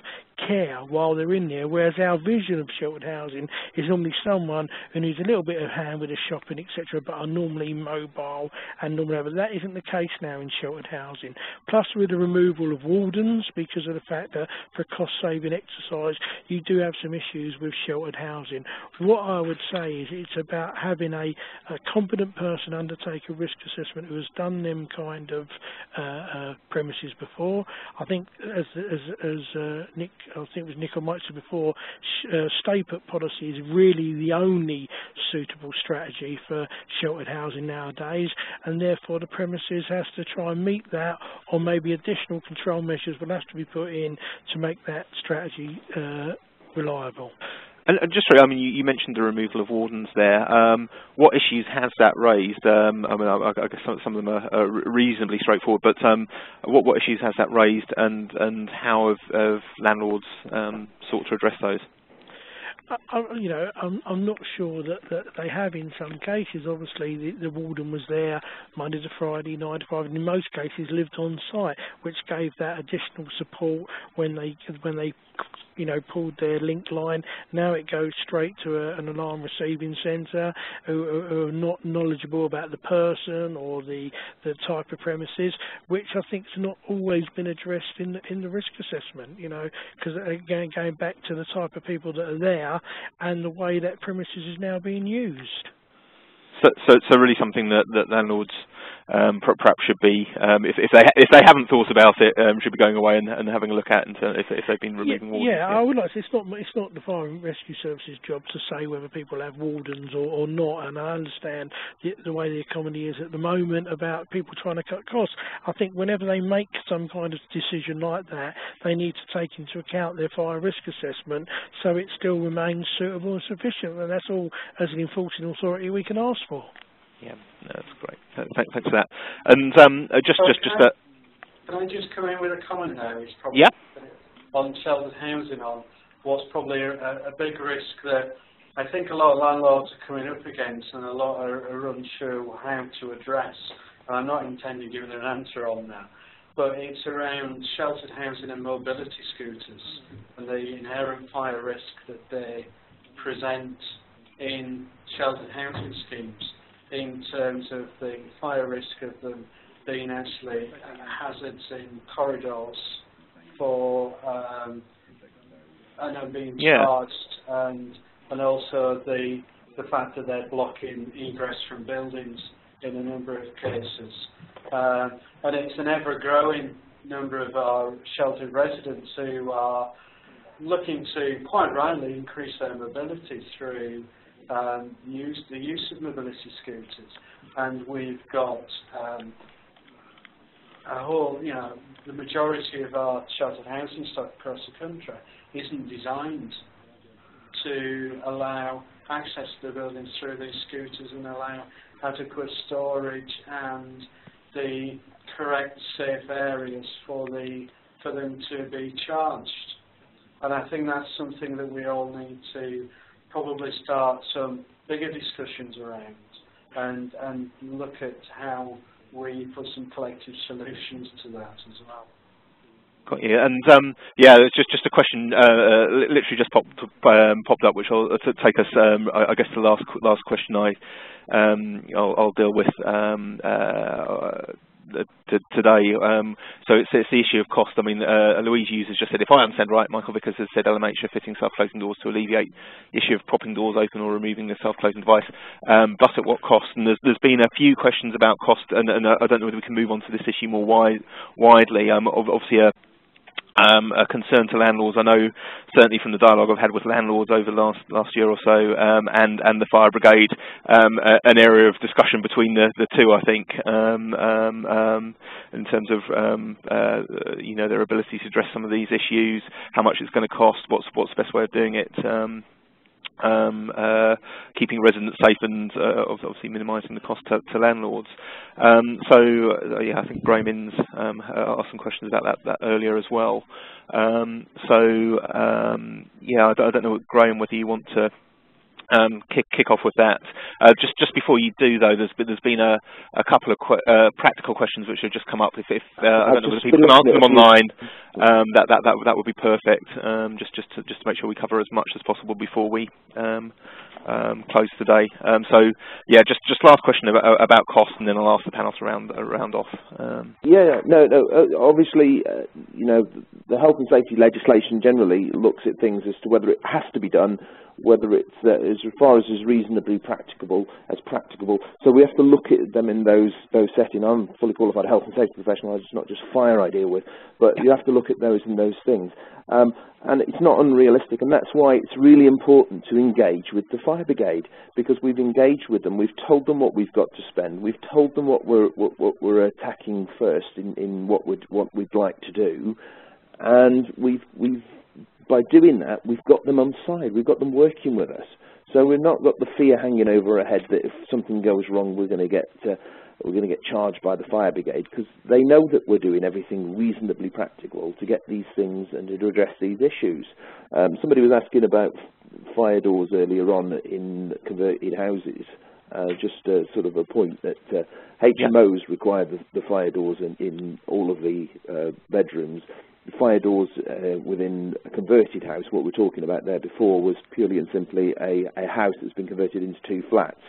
care while they're in there, whereas our vision of sheltered housing is normally someone who needs a little bit of hand with the shopping, et cetera, but are normally mobile and normally, but that isn't the case now in sheltered housing. Plus, with the removal of wardens, because of the fact that for a cost-saving exercise, you do have some issues with sheltered housing. What I would say is it's about having a, a competent person undertake a risk assessment who has done them kind of uh, uh, premises before. I think, as, as, as uh, Nick, I think it was Nick or Mike said before, uh, stay-put policy is really the only suitable strategy for sheltered housing nowadays, and therefore the premises has to try and meet that, or maybe additional control measures will have to be put in to make that strategy uh, reliable. And just, I mean, you mentioned the removal of wardens there. Um, what issues has that raised? Um, I mean, I guess some of them are reasonably straightforward, but um, what, what issues has that raised, and, and how have, have landlords um, sought to address those? I, you know, I'm, I'm not sure that, that they have in some cases. Obviously, the, the warden was there Monday to Friday, nine to five, and in most cases lived on site, which gave that additional support when they, when they, you know, pulled their link line. Now it goes straight to a, an alarm receiving centre who, who are not knowledgeable about the person or the, the type of premises, which I think has not always been addressed in the, in the risk assessment, you know, because again, going back to the type of people that are there and the way that premises is now being used. So, so, so really something that, that landlords um, perhaps should be, um, if, if they if they haven't thought about it, um, should be going away and, and having a look at, and to, if, if they've been removing yeah, wardens. Yeah, yeah, I would like to. It's not it's not the Fire and Rescue Service's job to say whether people have wardens or, or not. And I understand the, the way the economy is at the moment about people trying to cut costs. I think whenever they make some kind of decision like that, they need to take into account their fire risk assessment, so it still remains suitable and sufficient. And that's all as an enforcing authority we can ask for. Yeah, no, that's great. Thanks, thanks for that. And um, just, so just, just that. Can I just come in with a comment now? It's probably yeah. On sheltered housing, on what's probably a, a big risk that I think a lot of landlords are coming up against, and a lot are, are unsure how to address. And I'm not intending giving an answer on that, but it's around sheltered housing and mobility scooters and the inherent fire risk that they present in sheltered housing schemes, in terms of the fire risk of them being actually hazards in corridors for um, and them being yeah. charged, and and also the the fact that they're blocking egress from buildings in a number of cases, uh, and it's an ever-growing number of our sheltered residents who are looking to quite rightly increase their mobility through Um, use the use of mobility scooters, and we've got um, a whole, you know, the majority of our sheltered housing stock across the country isn't designed to allow access to the buildings through these scooters and allow adequate storage and the correct safe areas for the for them to be charged. And I think that's something that we all need to probably start some bigger discussions around, and and look at how we put some collective solutions to that as well. Got you. And um, yeah, it's just just a question, uh, uh, literally just popped um, popped up, which will take us, um, I, I guess, the last last question I um, I'll, I'll deal with um, uh, today. Um, so it's, it's the issue of cost. I mean, uh, Louise Hughes has just said, if I understand right, Michael Vickers has said L M H are fitting self-closing doors to alleviate the issue of propping doors open or removing the self-closing device, um, but at what cost? And there's, there's been a few questions about cost, and, and uh, I don't know whether we can move on to this issue more wide, widely. Um, obviously, a um, a concern to landlords. I know certainly from the dialogue I've had with landlords over the last, last year or so, um, and, and the fire brigade, um, a, an area of discussion between the, the two, I think, um, um, um, in terms of um, uh, you know, their ability to address some of these issues, how much it's going to cost, what's, what's the best way of doing it. Um, Um, uh, keeping residents safe and uh, obviously minimising the cost to, to landlords. Um, so, uh, yeah, I think Graham Innes um, asked some questions about that, that earlier as well. Um, so, um, yeah, I don't, I don't know, Graham, whether you want to Um, kick, kick off with that. Uh, just just before you do, though, there's there's been a, a couple of qu uh, practical questions which have just come up. If, if uh, I don't know if people can answer them online, um, that that that that would be perfect. Um, just just to, just to make sure we cover as much as possible before we um, um, close today. Um, so yeah, just just last question about about cost, and then I'll ask the panel to round uh, round off. Um. Yeah, no, no. Obviously, uh, you know, the health and safety legislation generally looks at things as to whether it has to be done, whether it's uh, as far as is reasonably practicable, as practicable. So we have to look at them in those those settings. I'm a fully qualified health and safety professional. It's not just fire I deal with, but you have to look at those and those things. Um, and it's not unrealistic, and that's why it's really important to engage with the fire brigade, because we've engaged with them. We've told them what we've got to spend. We've told them what we're what, what we're attacking first in, in what we'd what we'd like to do, and we've we've. By doing that, we've got them on side. We've got them working with us. So we've not got the fear hanging over our head that if something goes wrong, we're going to get uh, we're going to get charged by the fire brigade, because they know that we're doing everything reasonably practical to get these things and to address these issues. Um, somebody was asking about fire doors earlier on in converted houses. Uh, just uh, sort of a point that uh, H M Os require the, the fire doors in, in all of the uh, bedrooms. The fire doors uh, within a converted house, what we were talking about there before, was purely and simply a, a house that's been converted into two flats.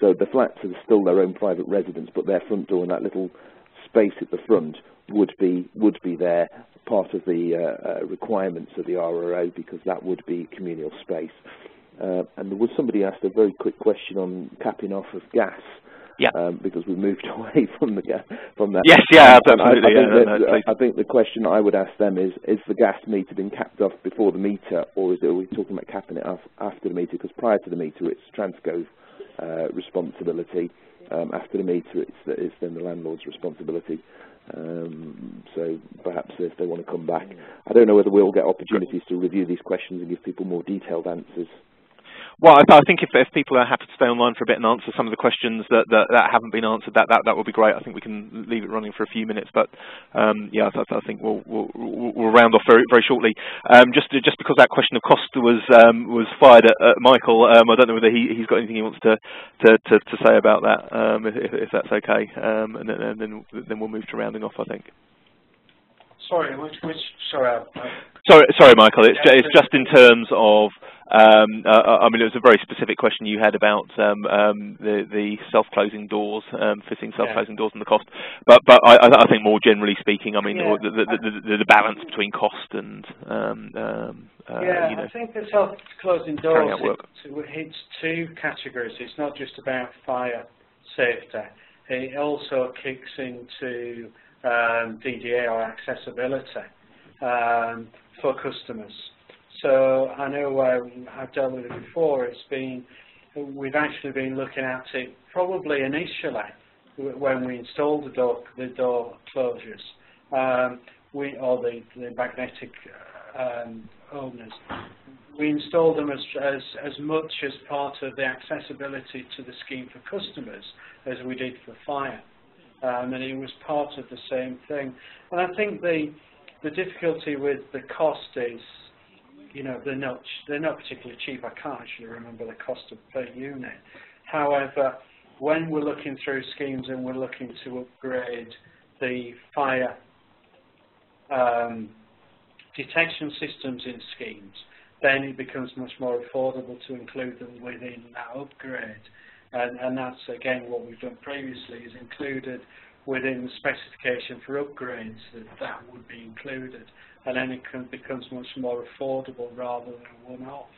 So the flats are still their own private residence, but their front door and that little space at the front would be would be there, part of the uh, uh, requirements of the R R O, because that would be communal space. Uh, and there was somebody asked a very quick question on capping off of gas. Yeah. Um, because we've moved away from the gas, from that. Yes, yeah, absolutely. I, I, think yeah, that, no, no, I think the question I would ask them is: is the gas meter been capped off before the meter, or is it, are we talking about capping it off after the meter? Because prior to the meter, it's Transco's uh, responsibility. Um, after the meter, it's, it's then the landlord's responsibility. Um, so perhaps if they want to come back, I don't know whether we'll get opportunities to review these questions and give people more detailed answers. Well, I, th I think if, if people are happy to stay online for a bit and answer some of the questions that, that, that haven't been answered, that, that, that would be great. I think we can leave it running for a few minutes, but um, yeah, I, I think we'll, we'll, we'll round off very, very shortly. Um, just just because that question of cost was um, was fired at, at Michael, um, I don't know whether he, he's got anything he wants to to, to, to say about that, um, if, if that's okay, um, and, then, and then then we'll move to rounding off, I think. Sorry, which, which, sorry, uh, sorry, sorry, Michael. It's, yeah, ju it's just in terms of. Um, uh, I mean, it was a very specific question you had about um, um, the, the self-closing doors, um, fitting self-closing yeah. doors and the cost. But, but I, I think more generally speaking, I mean, yeah. the, the, the, the balance between cost and um, um, uh, yeah, you know, I think the self-closing doors it hits two categories. It's not just about fire safety. It also kicks into um, D D A or accessibility um, for customers. So I know uh, I've dealt with it before. It's been, we've actually been looking at it probably initially when we installed the door, the door closures, um, we or the, the magnetic um, openers. We installed them as, as as much as part of the accessibility to the scheme for customers as we did for fire, um, and it was part of the same thing. And I think the the difficulty with the cost is, you know, they're not, they're not particularly cheap. I can't actually remember the cost of per unit. However, when we're looking through schemes and we're looking to upgrade the fire um, detection systems in schemes, then it becomes much more affordable to include them within that upgrade. And, and that's, again, what we've done previously, is included within the specification for upgrades that that would be included, and then it can, becomes much more affordable rather than one-off.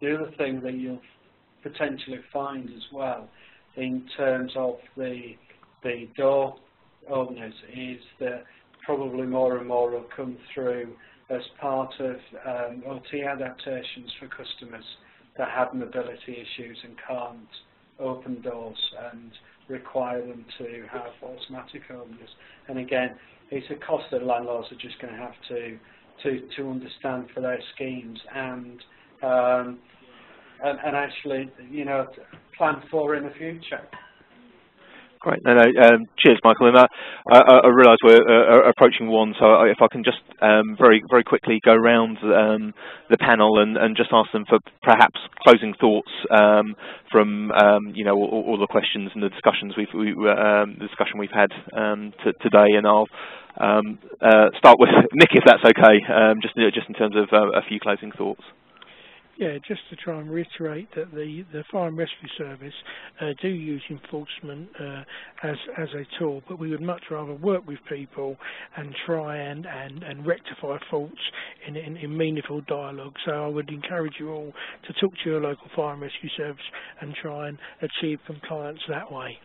The other thing that you'll potentially find as well in terms of the, the door openers is that probably more and more will come through as part of um, O T adaptations for customers that have mobility issues and can't open doors and require them to have automatic openers. And again, it's a cost that landlords are just going to have to to, to understand for their schemes and, um, and and actually, you know, plan for in the future. Great. No, no, um, cheers, Michael. And I, I, I realise we're uh, approaching one, so I, if I can just um, very, very quickly go round um, the panel and, and just ask them for perhaps closing thoughts um, from um, you know all, all the questions and the discussions we've we, um, the discussion we've had um, today. And I'll um, uh, start with Nick, if that's okay. Um, just just in terms of uh, a few closing thoughts. Yeah, just to try and reiterate that the, the Fire and Rescue Service uh, do use enforcement uh, as as a tool, but we would much rather work with people and try and, and, and rectify faults in, in, in meaningful dialogue. So I would encourage you all to talk to your local Fire and Rescue Service and try and achieve compliance that way.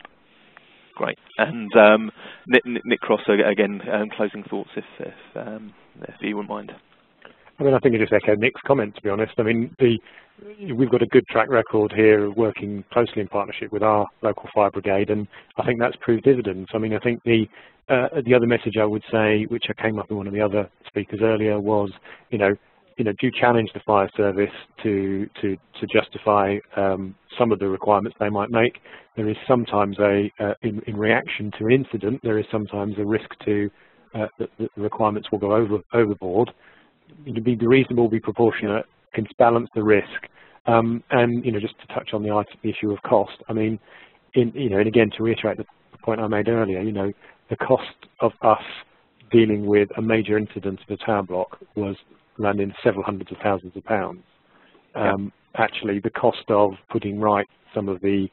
Great. And um, Nick, Nick Cross, again, um, closing thoughts, if, if, um, if you wouldn't mind. I mean, I think I just echo Nick's comment, to be honest. I mean, the, we've got a good track record here of working closely in partnership with our local fire brigade, and I think that's proved dividends. I mean, I think the uh, the other message I would say, which I came up with one of the other speakers earlier, was, you know, you know, do challenge the fire service to to, to justify um, some of the requirements they might make. There is sometimes a, uh, in, in reaction to an incident, there is sometimes a risk to uh, that the requirements will go over overboard. To be reasonable, be proportionate, can balance the risk, um, and you know, just to touch on the issue of cost. I mean, in, you know, and again to reiterate the point I made earlier, you know, the cost of us dealing with a major incident of a tower block was landing several hundreds of thousands of pounds. Um, yeah. Actually, the cost of putting right some of the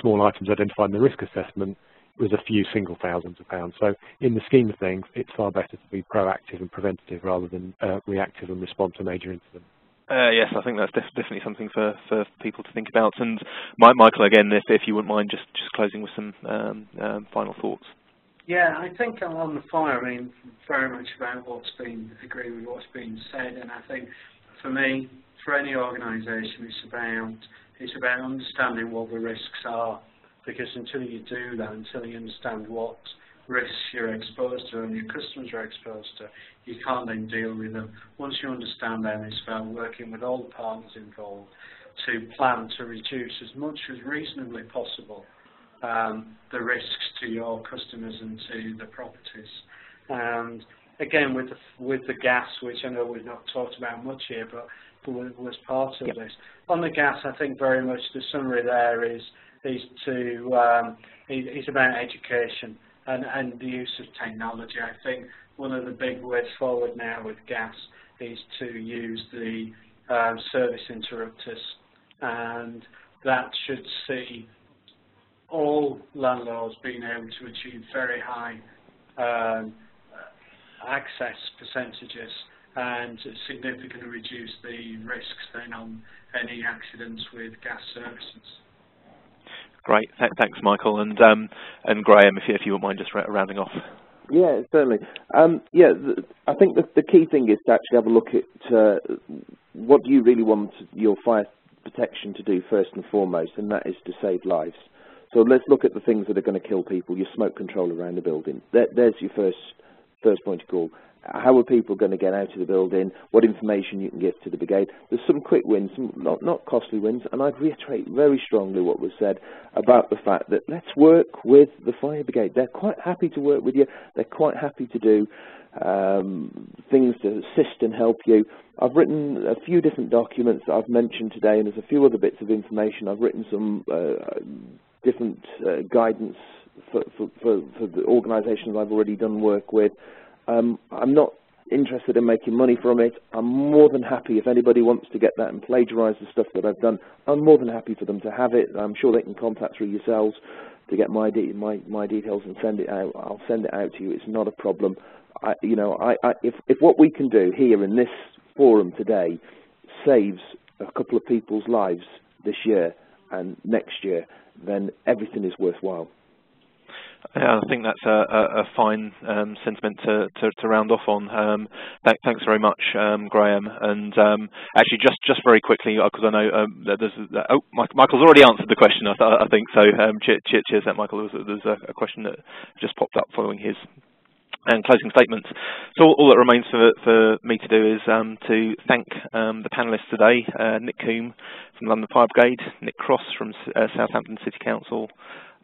small items identified in the risk assessment was a few single thousands of pounds. So in the scheme of things, it's far better to be proactive and preventative rather than uh, reactive and respond to major incidents. Uh, yes, I think that's def definitely something for, for people to think about. And Mike, Michael, again, if, if you wouldn't mind just, just closing with some um, um, final thoughts. Yeah, I think on the fire, I mean, very much about what's been, agree with what's been said. And I think for me, for any organisation, it's about, it's about understanding what the risks are. Because until you do that, until you understand what risks you're exposed to and your customers are exposed to, you can't then deal with them. Once you understand them, it's about working with all the partners involved to plan to reduce as much as reasonably possible um, the risks to your customers and to the properties. And again, with the, with the gas, which I know we've not talked about much here, but was part of yep. this. On the gas, I think very much the summary there is is to um, is about education and, and the use of technology. I think one of the big ways forward now with gas is to use the um, service interrupters, and that should see all landlords being able to achieve very high um, access percentages and significantly reduce the risks then on any accidents with gas services. Great, Th thanks, Michael, and um, and Graham, if you, if you wouldn't mind just rounding off. Yeah, certainly. Um, yeah, th I think the, the key thing is to actually have a look at uh, what do you really want your fire protection to do first and foremost, and that is to save lives. So let's look at the things that are going to kill people. Your smoke control around the building. There, there's your first first point of call. How are people going to get out of the building? What information you can give to the brigade? There's some quick wins, some not, not costly wins, and I'd reiterate very strongly what was said about the fact that let's work with the fire brigade. They're quite happy to work with you. They're quite happy to do um, things to assist and help you. I've written a few different documents that I've mentioned today, and there's a few other bits of information. I've written some uh, different uh, guidance for, for, for, for the organisations I've already done work with. Um, I'm not interested in making money from it. I'm more than happy if anybody wants to get that and plagiarise the stuff that I've done. I'm more than happy for them to have it. I'm sure they can contact through yourselves to get my de my, my details and send it out. I'll send it out to you. It's not a problem. I, you know, I, I, if if what we can do here in this forum today saves a couple of people's lives this year and next year, then everything is worthwhile. Yeah, I think that's a, a, a fine um, sentiment to, to, to round off on. Um, th thanks very much, um, Graham. And um, actually, just, just very quickly, because I know um, that there's that, oh, Michael's already answered the question. I, th I think so. Um, cheers, cheers, that Michael. There's, there's a, a question that just popped up following his and closing statements. So all, all that remains for, for me to do is um, to thank um, the panellists today: uh, Nick Coombe from London Fire Brigade, Nick Cross from uh, Southampton City Council,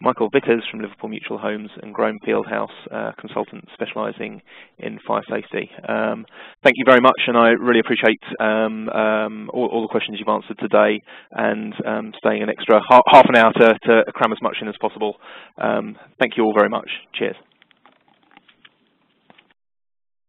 Michael Vickers from Liverpool Mutual Homes, and Graham Fieldhouse, uh, consultant specialising in fire safety. Um, thank you very much, and I really appreciate um, um, all, all the questions you've answered today, and um, staying an extra ha half an hour to, to cram as much in as possible. Um, thank you all very much. Cheers.